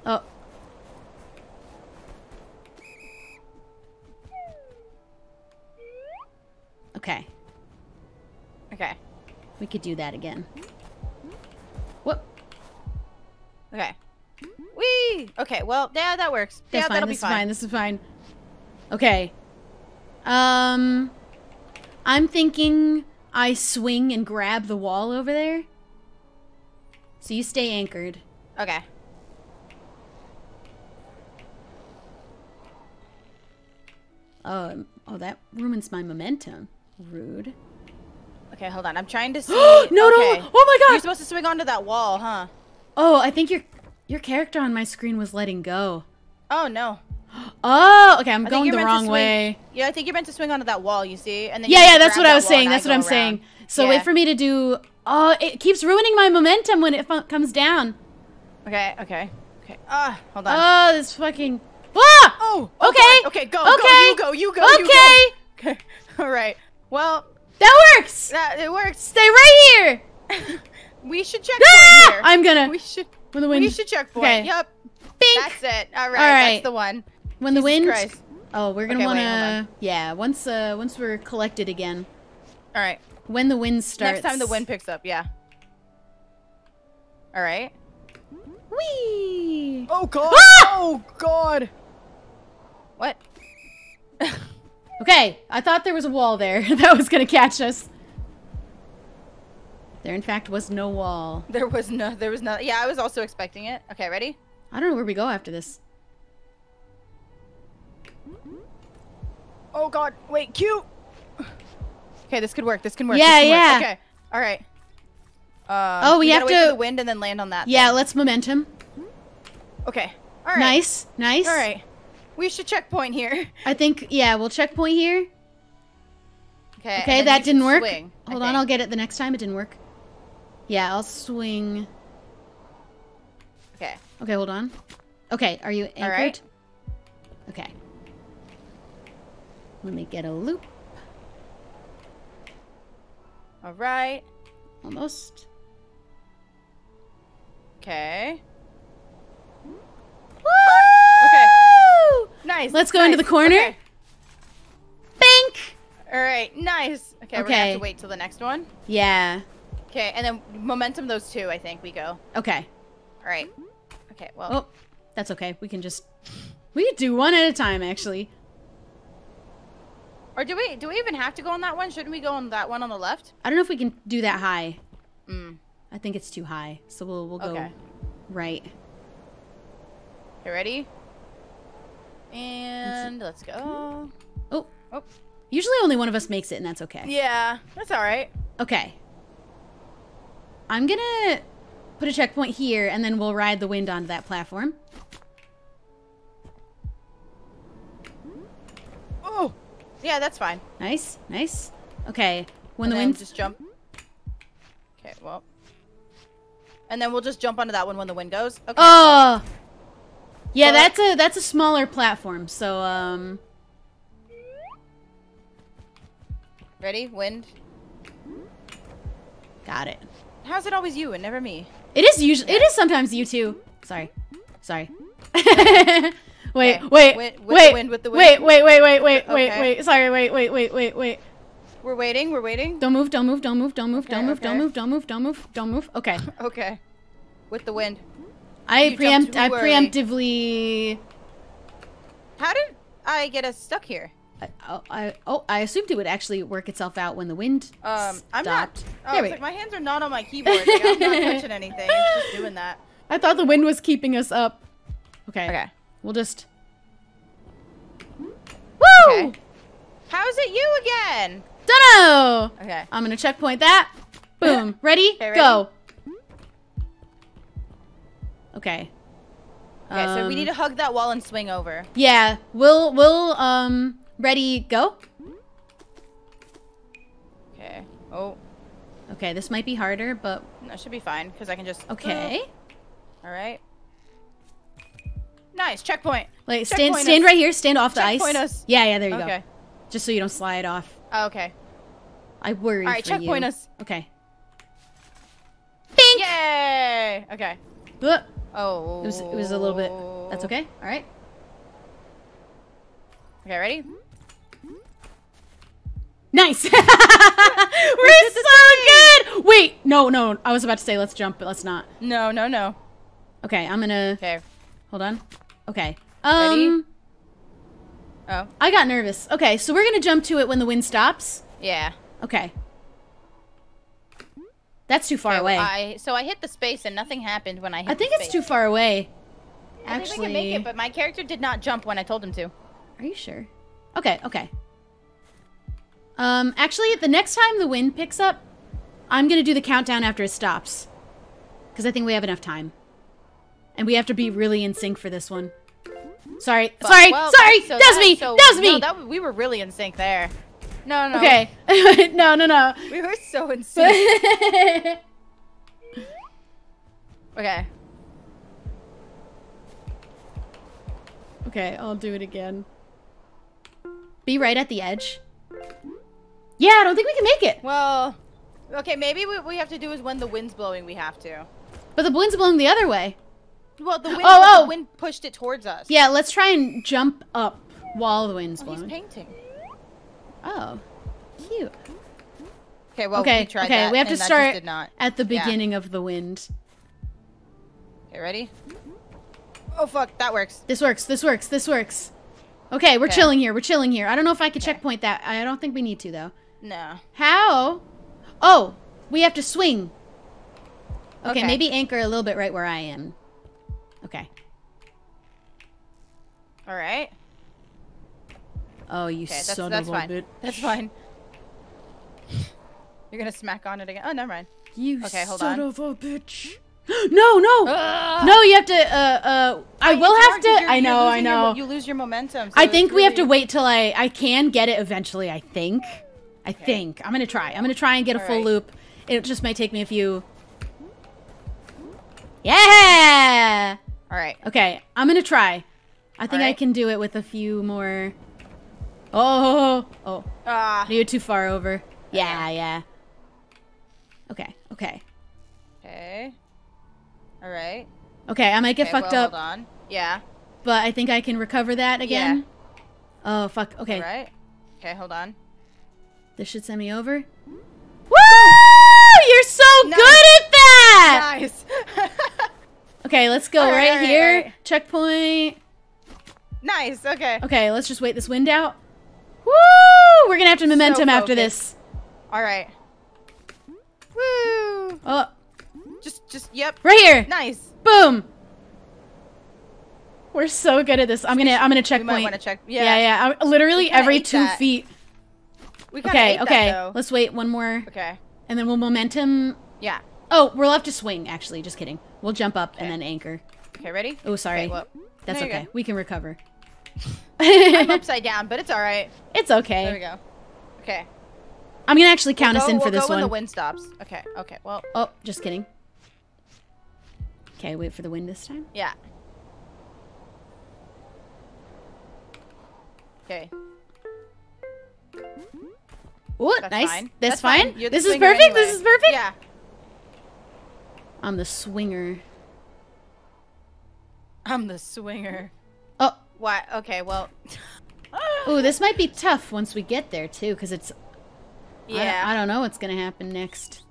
Oh. Okay. Okay. We could do that again. Whoop. Okay. Whee! Okay, well, yeah, that works. That's fine. That'll be fine. Okay. I'm thinking I swing and grab the wall over there. So you stay anchored. Okay. Oh, that ruins my momentum. Rude. Okay, hold on. I'm trying to see. No! Oh my god! You're supposed to swing onto that wall, huh? Oh, I think your character on my screen was letting go. Oh no. Oh, okay. I'm going the wrong way. Yeah, I think you're meant to swing onto that wall. You see? And then yeah, that's what I was saying. That's what I'm saying. So wait for me to do. Oh, it keeps ruining my momentum when it comes down. Okay. Hold on. Oh, this fucking. Ah! Oh. Okay. Okay. Go. You go. Okay. All right. Well. That works! It works. Stay right here! We should checkpoint here. I'm gonna. We should checkpoint. Okay. Yep. Bink. That's it. All right. That's the one. When Jesus the wind. Christ. Oh, we're gonna wanna. Wait, yeah. Once we're collected again. All right. When the wind starts. Next time the wind picks up. Yeah. All right. Whee! Oh god! Ah! Oh god! What? Okay, I thought there was a wall there that was gonna catch us. There, in fact, was no wall. There was no. Yeah, I was also expecting it. Okay, ready? I don't know where we go after this. Oh god, wait, Q! Okay, this could work. Yeah, yeah. Okay, all right. Oh, we have to wait for the wind and then land on that. Yeah, thing. Let's momentum. Okay. All right. Nice, nice. All right. We should checkpoint here. I think, yeah, we'll checkpoint here. Okay. Okay, that didn't work. Swing, hold on, I'll get it the next time. It didn't work. Yeah, I'll swing. Okay. Okay, hold on. Okay, are you anchored? All right. Okay. Let me get a loop. All right. Almost. Okay. Woo! Okay. Nice. Let's go into the corner. Okay. Bank. All right. Nice. Okay. We're gonna have to wait till the next one. Yeah. Okay. And then momentum those two. I think we go. Okay. All right. Okay. Well. Oh, that's okay. We can just do one at a time actually. Or do we even have to go on that one? Shouldn't we go on that one on the left? I don't know if we can do that high. Mm. I think it's too high. So we'll go right. You ready? And let's go. Oh. Oh. Usually only one of us makes it, and that's okay. Yeah, that's all right. Okay. I'm going to put a checkpoint here, and then we'll ride the wind onto that platform. Oh. Yeah, that's fine. Nice, nice. Okay, when the wind just jump. Okay, well. And then we'll just jump onto that one when the wind goes. Okay. Oh. Yeah, but that's a smaller platform. So ready? Wind. Got it. How's it always you and never me? It is usually it is sometimes you too. Sorry. Sorry. Wait. We're waiting. Don't move. Okay. Okay. With the wind. I preemptively. How did I get us stuck here? I assumed it would actually work itself out when the wind stopped. I'm not. Oh, it's like my hands are not on my keyboard. Like, I'm not touching anything. It's just doing that. I thought the wind was keeping us up. Okay. Okay. We'll just. Woo! Okay. How's it you again? Dunno. Okay. I'm gonna checkpoint that. Boom. Ready? Okay, ready? Go. Okay. Okay, so we need to hug that wall and swing over. Yeah, we'll ready, go. Okay. Oh. Okay, this might be harder, but that should be fine because I can just. Okay. All right. Nice checkpoint. Like stand right here. Stand off the ice. Checkpoint us. Yeah, yeah. There you go. Just so you don't slide off. Oh, okay. I worry. All right, for checkpoint us. Okay. Bing. Yay. Okay. Oh, it was a little bit. That's okay. All right. Okay, ready? Nice. We're so good. Wait, no. I was about to say let's jump, but let's not. No. Okay, I'm gonna. Okay. Hold on. Okay. Ready? Oh. I got nervous. Okay, so we're gonna jump to it when the wind stops. Yeah. Okay. That's too far away. So I hit the space and nothing happened when I hit the space. I think it's too far away. Actually, I think I can make it, but my character did not jump when I told him to. Are you sure? Okay. Actually, the next time the wind picks up, I'm going to do the countdown after it stops. Because I think we have enough time. And we have to be really in sync for this one. Sorry! So that was me! No, we were really in sync there. No. Okay. No. We were so insane. Okay. Okay, I'll do it again. Be right at the edge. Yeah, I don't think we can make it. Well, okay, maybe what we have to do is when the wind's blowing, we have to. But the wind's blowing the other way. Well, the wind pushed it towards us. Yeah, let's try and jump up while the wind's blowing. He's painting. Oh, cute. Okay, well, we tried that. Okay, we have to start at the beginning of the wind. Okay, ready? Oh, fuck, that works. This works. Okay, we're chilling here. I don't know if I could checkpoint that. I don't think we need to, though. No. How? Oh, we have to swing. Okay, maybe anchor a little bit right where I am. Okay. All right. Oh, you son of a bitch. That's fine. You're gonna smack on it again. Oh, never mind. You okay, hold son on. Of a bitch. No, no! No, you have to, I will have to, I know. You lose your momentum. So I think we have to wait till I can get it eventually, I think. I think. I'm gonna try and get a full loop. It just might take me a few. Yeah! Alright. Okay, I'm gonna try. I think I can do it with a few more. Oh. No, you're too far over. Yeah. Okay. All right. Okay, I might get fucked up. Hold on. Yeah. But I think I can recover that again. Yeah. Oh, fuck. Okay. All right. Okay, hold on. This should send me over. Woo! You're so good at that! Nice. Okay, let's go right here. Right. Checkpoint. Nice. Okay. Okay, let's just wait this wind out. Woo! We're going to have to momentum after this. All right. Woo! Oh. Just, yep. Right here. Nice. Boom. We're so good at this. I'm gonna checkpoint. We might wanna check. Yeah. Literally every 2 feet. We kinda ate that, though. Let's wait one more. Okay. And then we'll momentum. Yeah. Oh, we'll have to swing. Actually, just kidding. We'll jump up and then anchor. Okay, ready? Oh, sorry. Okay, well, that's okay. We can recover. I'm upside down, but it's all right. It's okay. There we go. Okay. I'm gonna actually count us in for this one. We'll go when the wind stops. Okay. Okay. Well. Oh, just kidding. Okay, wait for the wind this time? Yeah. Okay. Ooh, nice. Fine. That's fine. This is perfect. Anyway. This is perfect. Yeah. I'm the swinger. Oh. What? Okay, well. Ooh, this might be tough once we get there, too, because it's... Yeah. I don't know what's going to happen next.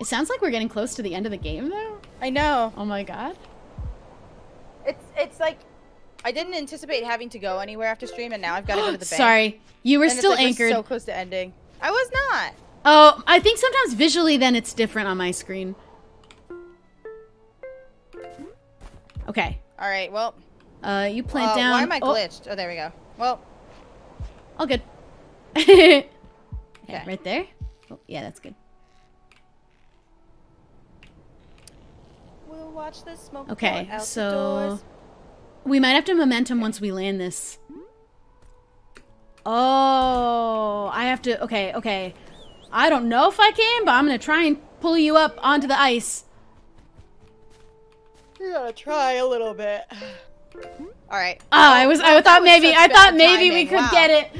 It sounds like we're getting close to the end of the game, though. I know. Oh my god. It's like I didn't anticipate having to go anywhere after stream, and now I've got to go to the bank. Sorry, you were still anchored. We're so close to ending. I was not. Oh, I think sometimes visually, then it's different on my screen. Okay. All right. Well. You plant down. Why am I glitched? Oh, there we go. Well. All good. Okay. Right there. Oh, yeah, that's good. We'll watch the smoke okay, out so we might have to momentum once we land this. Oh, I have to. Okay. I don't know if I can, but I'm gonna try and pull you up onto the ice. You're gonna try a little bit. All right. Oh, I thought maybe we could get it.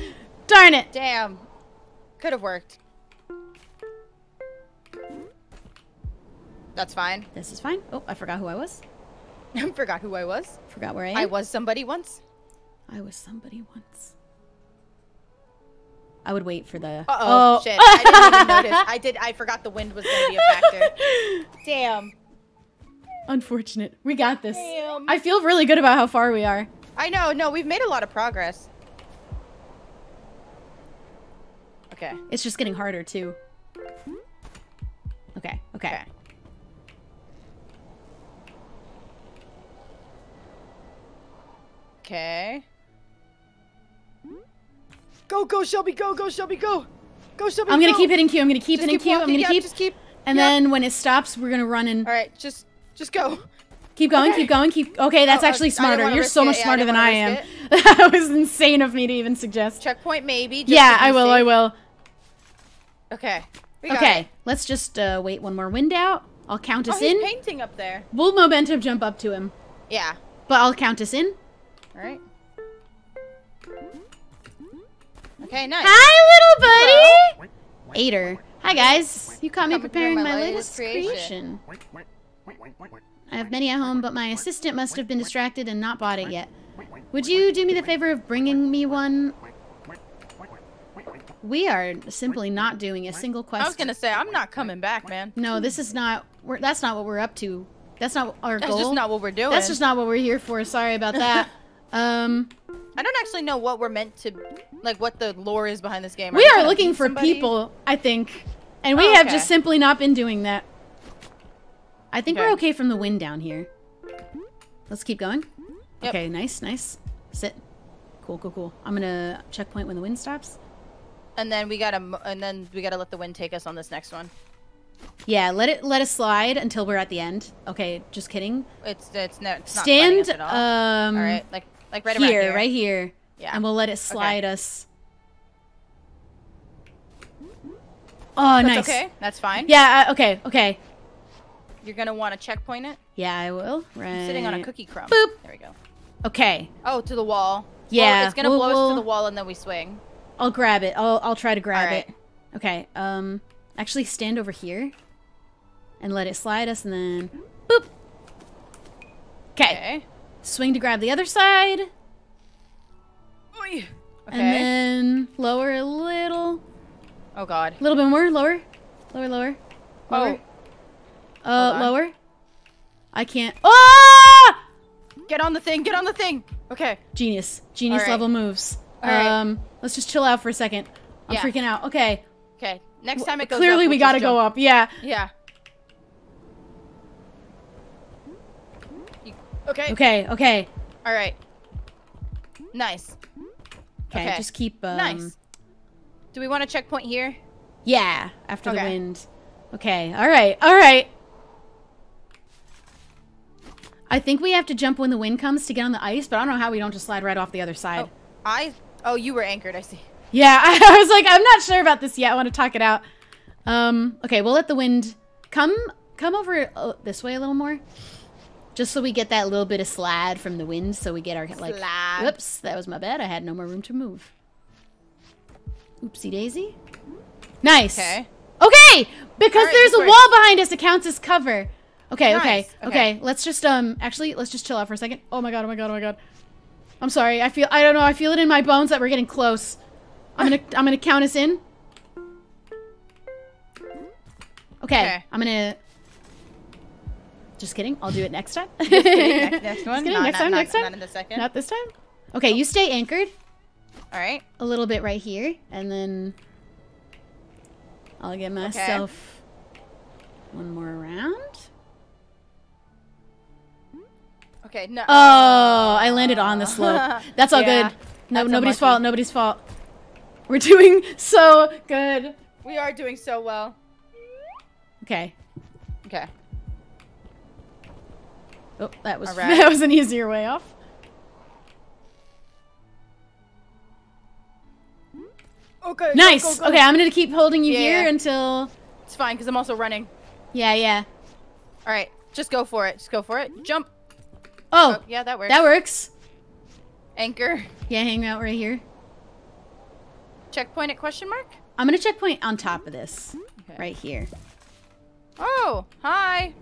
Darn it. Damn. Could have worked. That's fine. This is fine. Oh, I forgot who I was. Forgot where I am. I was somebody once. I would wait for the... Uh-oh. Oh, shit. I didn't even notice. I forgot the wind was going to be a factor. Damn. Unfortunate. We got this. Damn. I feel really good about how far we are. I know. No, we've made a lot of progress. Okay. It's just getting harder, too. Okay. Okay. Go, Shelby, go, Shelby, go. Go, Shelby, I'm gonna keep hitting Q, I'm gonna keep. And then when it stops, we're gonna run and... Alright, just go. Keep going. Okay, that's actually smarter. You're so much smarter than I am. That was insane of me to even suggest. Checkpoint maybe. Just I will. Okay. Okay, let's just wait one more wind out. I'll count us in. He's painting up there. We'll momentum jump up to him. Yeah. But I'll count us in. All right. Okay, nice. Hi, little buddy. Hello. Ader. Hi, guys. You caught me preparing my latest creation. I have many at home, but my assistant must have been distracted and not bought it yet. Would you do me the favor of bringing me one? We are simply not doing a single quest. I was gonna say I'm not coming back, man. No, this is not. That's not what we're up to. That's not our goal. That's just not what we're doing. That's just not what we're here for. Sorry about that. I don't actually know what we're meant to, like, what the lore is behind this game. We are looking for people, I think, and we have just simply not been doing that. I think we're okay from the wind down here. Let's keep going. Yep. Okay, nice. Sit. Cool. I'm gonna checkpoint when the wind stops. And then we gotta let the wind take us on this next one. Yeah, let us slide until we're at the end. Okay, just kidding. It's not sliding us at all. All right, like right here, around here, right here. Yeah, and we'll let it slide us. Oh, that's nice. Okay, that's fine. Yeah. Okay. Okay. You're gonna want to checkpoint it. Yeah, I will. Right. I'm sitting on a cookie crumb. Boop. There we go. Okay. Oh, to the wall. Yeah. Well, it's gonna blow us to the wall, and then we swing. I'll grab it. I'll try to grab it. Okay. Actually stand over here and let it slide us, and then boop. Okay. Swing to grab the other side. Okay. And then lower a little. Oh god. A little bit more. Lower. Lower. Lower. Lower. Oh. Lower. I can't. Ah! Get on the thing. Get on the thing. Okay. Genius. Genius level moves. All right. Let's just chill out for a second. I'm freaking out. Okay. Okay. Next time it goes up, we gotta go up. Yeah. Yeah. Okay. Okay. Okay. All right. Nice. Okay. Just keep. Nice. Do we want to checkpoint here? Yeah. After the wind. Okay. All right. All right. I think we have to jump when the wind comes to get on the ice, but I don't know how we don't just slide right off the other side. Oh, you were anchored. I see. Yeah, I was like, I'm not sure about this yet. I want to talk it out. Okay, we'll let the wind come over this way a little more, just so we get that little bit of slide from the wind. So we get our slide. Whoops, that was my bad. I had no more room to move. Oopsie daisy. Nice. Okay. Okay, because there's a wall behind us, it counts as cover. Okay, nice. Okay. Let's just let's just chill out for a second. Oh my god! Oh my god! Oh my god! I'm sorry. I don't know. I feel it in my bones that we're getting close. I'm gonna count us in. Okay. I'm gonna. Just kidding. I'll do it next time. Just kidding. Next one. Just kidding. Next time. Not in the second. Not this time. Okay. You stay anchored. All right. A little bit right here, and then I'll get myself one more round. Okay. No. Oh, I landed on the slope. That's all good. No, nobody's fault. Nobody's fault. We're doing so good. We are doing so well. Okay. Okay. Oh, that was that was an easier way off. Okay. Nice. Go, go, go. Okay, I'm gonna keep holding you here until it's fine because I'm also running. Yeah. Yeah. All right. Just go for it. Just go for it. Jump. Oh, yeah, that works. That works. Anchor. Yeah, hang out right here. Checkpoint at question mark? I'm going to checkpoint on top of this. Okay. Right here. Oh, hi.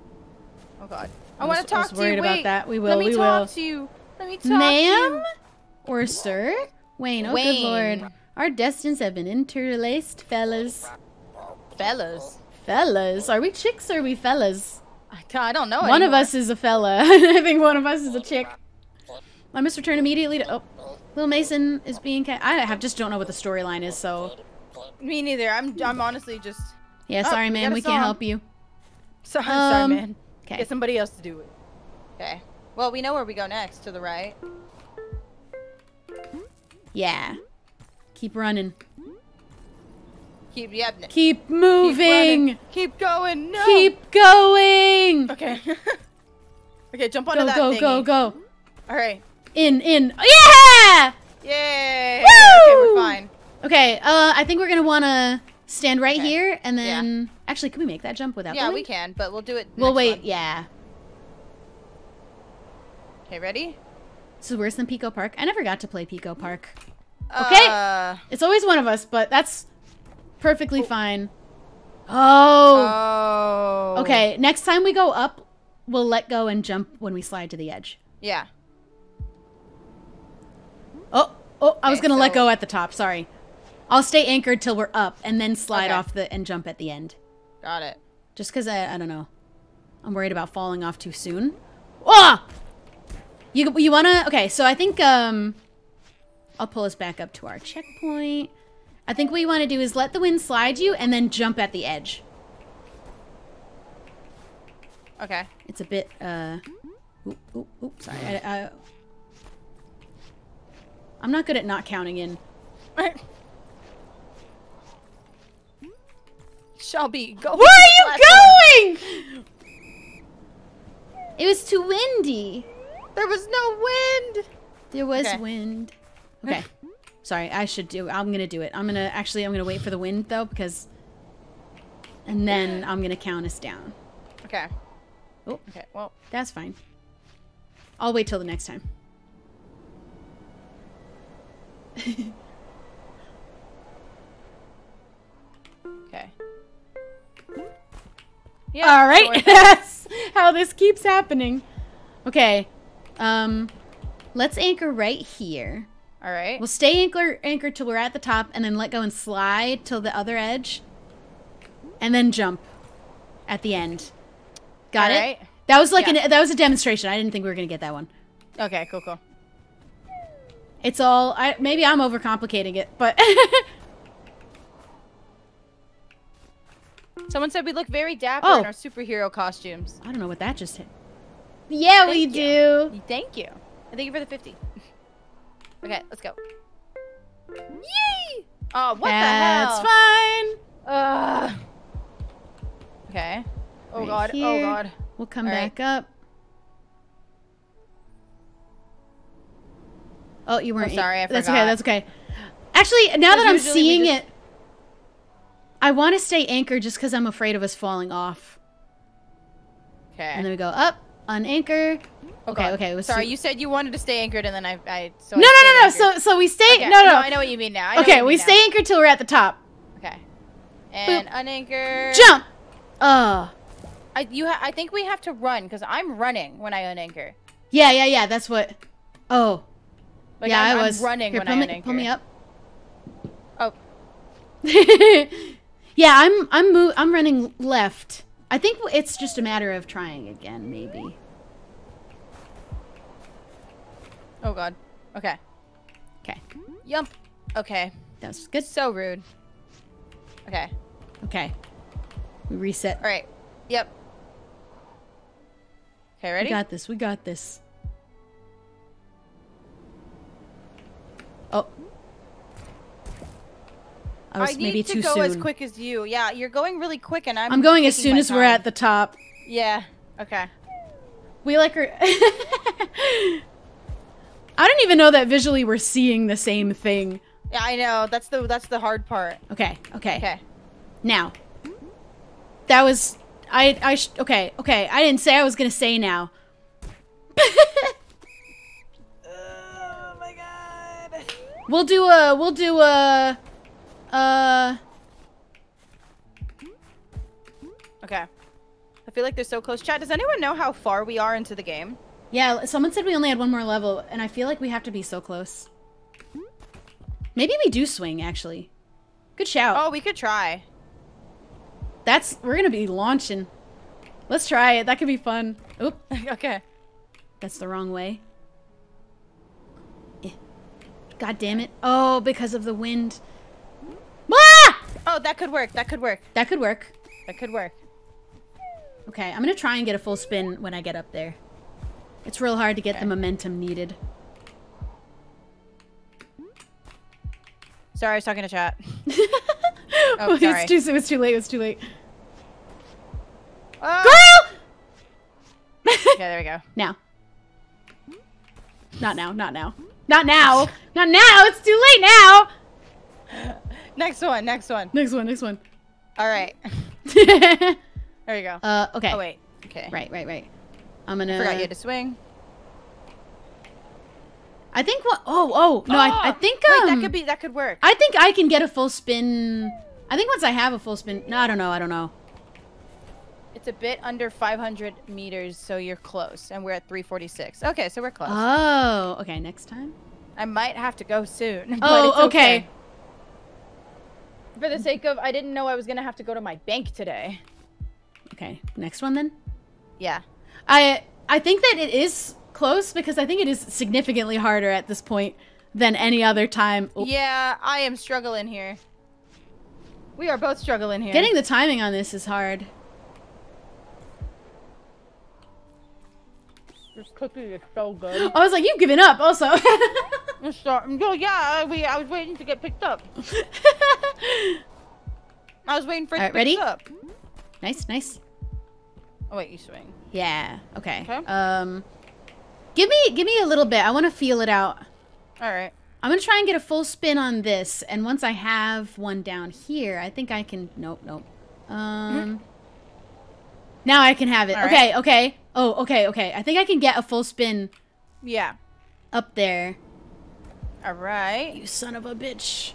Oh, God. I want to talk to you. I was worried about that. We will. Let me talk to you. Let me talk to you. Ma'am? Or sir? Wayne. Oh, good lord. Our destinies have been interlaced, fellas. Fellas? Fellas. Are we chicks or are we fellas? I don't know anymore. One of us is a fella. I think one of us is a chick. I must return immediately to... Oh. Little Mason is being... I just don't know what the storyline is, so... Me neither. I'm honestly just... Yeah, sorry, man. We can't help you. Sorry, sorry, man. Okay. Get somebody else to do it. Okay. Well, we know where we go next. To the right. Yeah. Keep running. Keep moving. Keep going. No. Keep going. Okay. Okay, jump onto that thingy. Go, go, go. All right. In. Yeah! Yay! Woo! Okay, we're fine. Okay, I think we're going to want to stand right here and then... Yeah. Actually, can we make that jump without the wind? We can, but we'll do it next one. Yeah. Okay, ready? This is worse than Pico Park. I never got to play Pico Park. Okay. It's always one of us, but that's... perfectly fine. Oh. Okay, next time we go up, we'll let go and jump when we slide to the edge. Yeah. Oh, I was going to let go at the top. Sorry. I'll stay anchored till we're up and then slide off and jump at the end. Got it. Just because I don't know. I'm worried about falling off too soon. Oh! You want to... Okay, so I think I'll pull us back up to our checkpoint. I think what you want to do is let the wind slide you and then jump at the edge. Okay. It's a bit, Oop, sorry. I'm not good at not counting in. Shelby, go. Where are you going? It was too windy. There was no wind. There was wind. Okay. Sorry, I should do. I'm gonna do it. I'm gonna actually. I'm gonna wait for the wind though, because. And then I'm gonna count us down. Okay. Oh. Okay. Well, that's fine. I'll wait till the next time. Okay. Yeah. All right. That's how this keeps happening. Okay. Let's anchor right here. All right. We'll stay anchored till we're at the top, and then let go and slide till the other edge, and then jump at the end. Got it? Right. That was like that was a demonstration. I didn't think we were gonna get that one. Okay. Cool. Cool. It's all. Maybe I'm overcomplicating it, but. Someone said we look very dapper in our superhero costumes. I don't know what that just hit. Yeah, we do. Thank you. And thank you for the 50. Okay, let's go. Yay! Oh, what the hell? That's fine. Okay. Oh right god. Here. Oh god. We'll come back up. Oh, you weren't. I'm sorry, I forgot. That's okay. That's okay. Actually, now that I'm seeing it, I want to stay anchored just because I'm afraid of us falling off. Okay. And then we go up, unanchor. Okay, okay. Sorry, you said you wanted to stay anchored, and then so no, no, no, no. So we stay. Okay. No, no. I know what you mean now. Okay, we stay anchored till we're at the top. Okay. And unanchor. Jump. I think we have to run because I'm running when I unanchor. Yeah, yeah, yeah. That's what. Oh. Like yeah, I was running when I unanchor. Pull me up. Oh. Yeah, I'm running left. I think it's just a matter of trying again, maybe. Oh god. Okay. Okay. Yump. Okay. That was good. So rude. Okay. Okay. We reset. All right. Yep. Okay, ready? We got this. We got this. Oh. I was maybe too soon. I need to go as quick as you. Yeah, you're going really quick, and I'm going as soon as we're at the top. Yeah. Okay. We like her. I don't even know that visually we're seeing the same thing. Yeah, I know. That's the hard part. Okay. Okay. Okay. Now. That was okay. Okay. I didn't say I was gonna say now. Oh my god. We'll do a. Okay. I feel like they're so close. Chat, does anyone know how far we are into the game? Yeah, someone said we only had one more level, and I feel like we have to be so close. Maybe we do swing, actually. Good shout. Oh, we could try. We're gonna be launching. Let's try it. That could be fun. Oop. Okay. That's the wrong way. God damn it. Oh, because of the wind. Ah! Oh, that could work. That could work. That could work. That could work. Okay, I'm gonna try and get a full spin when I get up there. It's real hard to get the momentum needed. Sorry, I was talking to chat. Oh, sorry. It's too late. It's too late. Girl! Okay, there we go. Now. Not now. Not now. Not now. Not now. It's too late now. Next one, next one. Next one, next one. All right. There you go. Okay. Oh, wait. Okay. Right, right, right. I'm gonna... I forgot you had to swing. I think what... Oh, no, I think... Wait, that could work. I think I can get a full spin... I think once I have a full spin... No, I don't know, I don't know. It's a bit under 500 meters, so you're close. And we're at 346. Okay, so we're close. Oh, okay, next time? I might have to go soon. Oh, it's okay. For the sake of, I didn't know I was gonna have to go to my bank today. Okay, next one then. Yeah, I think that it is close because I think it is significantly harder at this point than any other time. Oops. Yeah, I am struggling here. We are both struggling here. Getting the timing on this is hard. This cookie is so good. I was like, you've given up, also. Yeah, I was waiting to get picked up. I was waiting for it to pick it up. Nice, nice. Oh wait, you swing. Yeah. Okay. Okay. Give me a little bit. I want to feel it out. All right. I'm gonna try and get a full spin on this, and once I have one down here, I think I can. Nope, nope. Now I can have it. All okay, right. Okay. Oh, okay, okay. I think I can get a full spin. Yeah. Up there. All right. You son of a bitch.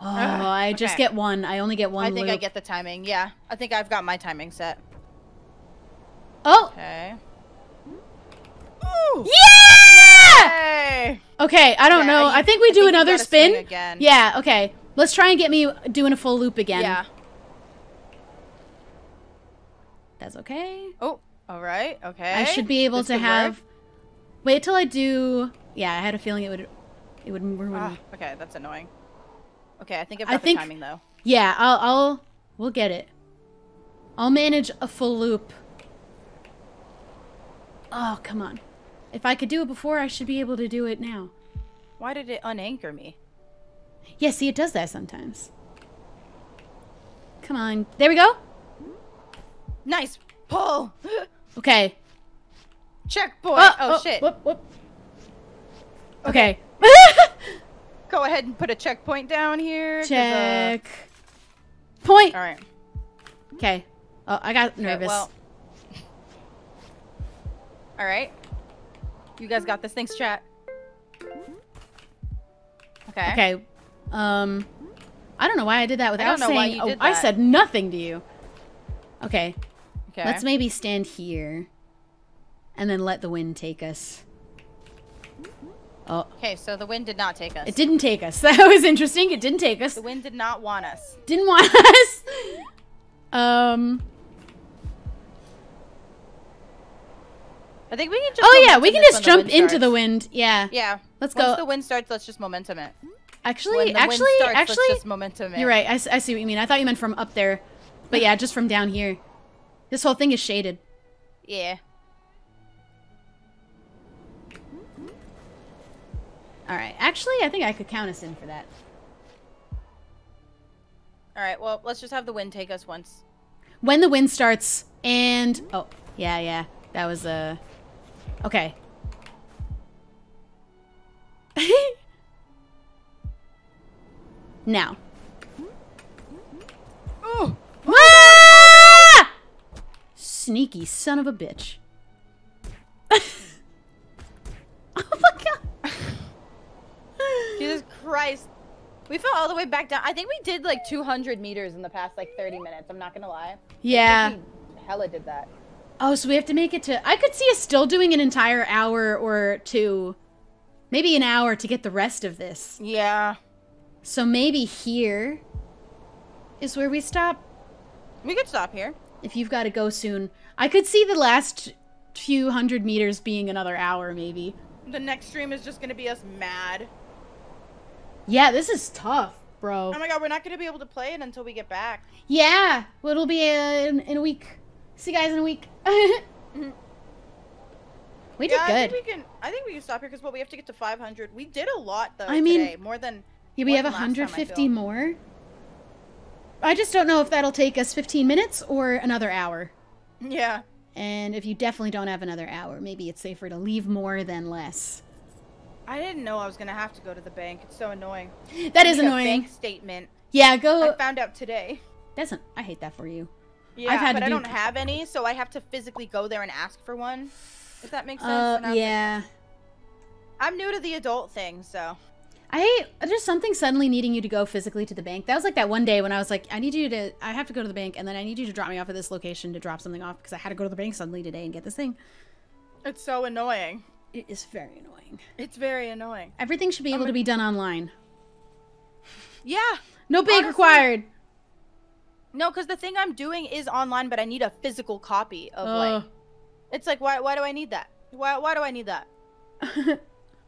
Oh, I just get one. I only get one. I think I get the timing. Yeah, I think I've got my timing set. Oh. Okay. Ooh. Yeah! Yay! Okay, I don't know. I think we do another spin. Again. Yeah. Okay. Let's try and get me doing a full loop again. Yeah. That's okay. Oh. All right. Okay. I should be able to have. Work. Wait till I do. Yeah, I had a feeling it would ruin me. Okay, that's annoying. Okay, I think I've got the timing though. Yeah, we'll get it. I'll manage a full loop. Oh, come on. If I could do it before, I should be able to do it now. Why did it unanchor me? Yeah, see, it does that sometimes. Come on. There we go. Nice pull. Okay. Checkpoint. Oh, shit. Whoop, whoop. Okay. Go ahead and put a checkpoint down here. Check. Point. All right. Okay. Oh, I got nervous. Well. All right. You guys got this. Thanks, chat. Okay. Okay. I don't know why I did that without saying. Oh, I said nothing to you. Okay. Okay. Let's maybe stand here. And then let the wind take us. Oh. Okay, so the wind did not take us. It didn't take us. That was interesting. It didn't take us. The wind did not want us. Didn't want us. I think we can just. Oh yeah, we can just jump into the wind. Yeah. Yeah. Let's go. Once the wind starts, let's just momentum it. Actually, let's just momentum it. You're right. I see what you mean. I thought you meant from up there, but yeah, just from down here. This whole thing is shaded. Yeah. All right. Actually, I think I could count us in for that. All right. Well, let's just have the wind take us once. When the wind starts and... Oh, yeah, yeah. That was a... Okay. Now. Oh. Ah! Sneaky son of a bitch. Jesus Christ. We fell all the way back down. I think we did like 200 meters in the past like 30 minutes. I'm not going to lie. Yeah. I think we hella did that. Oh, so we have to make it to... I could see us still doing an entire hour or two. Maybe an hour to get the rest of this. Yeah. So maybe here is where we stop. We could stop here. If you've got to go soon. I could see the last few hundred meters being another hour maybe. The next stream is just going to be us mad. Yeah, this is tough, bro. Oh my god, we're not going to be able to play it until we get back. Yeah, well, it'll be in a week. See you guys in a week. We did good. I think we can stop here because we have to get to 500. We did a lot though. I mean, today. More than yeah, we have 150 more. I just don't know if that'll take us 15 minutes or another hour. Yeah. And if you definitely don't have another hour, maybe it's safer to leave more than less. I didn't know I was going to have to go to the bank. It's so annoying. That is annoying. A bank statement. Yeah, go. I found out today. I hate that for you. Yeah, I don't have any, so I have to physically go there and ask for one. If that makes sense. Yeah. I'm new to the adult thing, so. I hate just something suddenly needing you to go physically to the bank. That was like that one day when I was like, I have to go to the bank, and then I need you to drop me off at this location to drop something off because I had to go to the bank suddenly today and get this thing. It's so annoying. It is very annoying. It's very annoying. Everything should be able to be done online. Yeah. No bank required. No, because the thing I'm doing is online, but I need a physical copy of like... It's like, why do I need that? Why do I need that?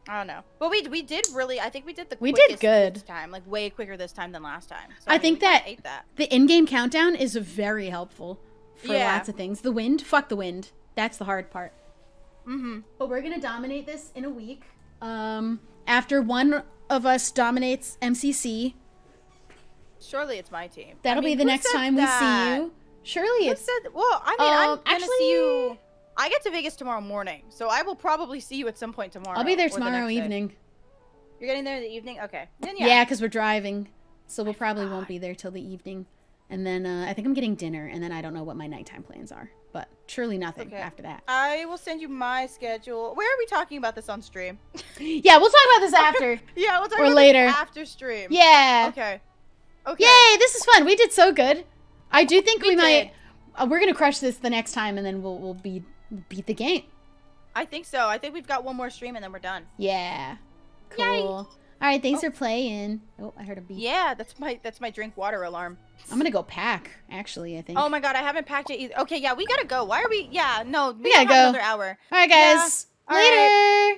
I don't know. But we did really... I think we did the quickest this time. Like, way quicker this time than last time. So, I think that the in-game countdown is very helpful for lots of things. The wind? Fuck the wind. That's the hard part. Mm-hmm. But we're gonna dominate this in a week. After one of us dominates MCC, Surely it's my team. That'll be the next time we see you. Surely it's... Well, I mean, I'm going to see you... I get to Vegas tomorrow morning, so I will probably see you at some point tomorrow. I'll be there tomorrow evening. You're getting there in the evening? Okay. Then, yeah, because we're driving, so we'll probably won't be there till the evening. And then I think I'm getting dinner, and then I don't know what my nighttime plans are. But surely nothing after that. I will send you my schedule. Where are we talking about this on stream? Yeah, we'll talk about this after. Yeah, we'll talk about later. This after stream. Yeah. Okay. Okay. Yay, this is fun. We did so good. I do think we might... we're going to crush this the next time, and then we'll beat the game. I think so. I think we've got one more stream, and then we're done. Yeah. Cool. Yay. All right, thanks for playing. Oh, I heard a beep. Yeah, that's my drink water alarm. I'm gonna go pack. Actually, I think. Oh my god, I haven't packed it either. Okay, yeah, we gotta go. Why are we? Yeah, no, we gotta go. Another hour. All right, guys. Yeah. Later. Right.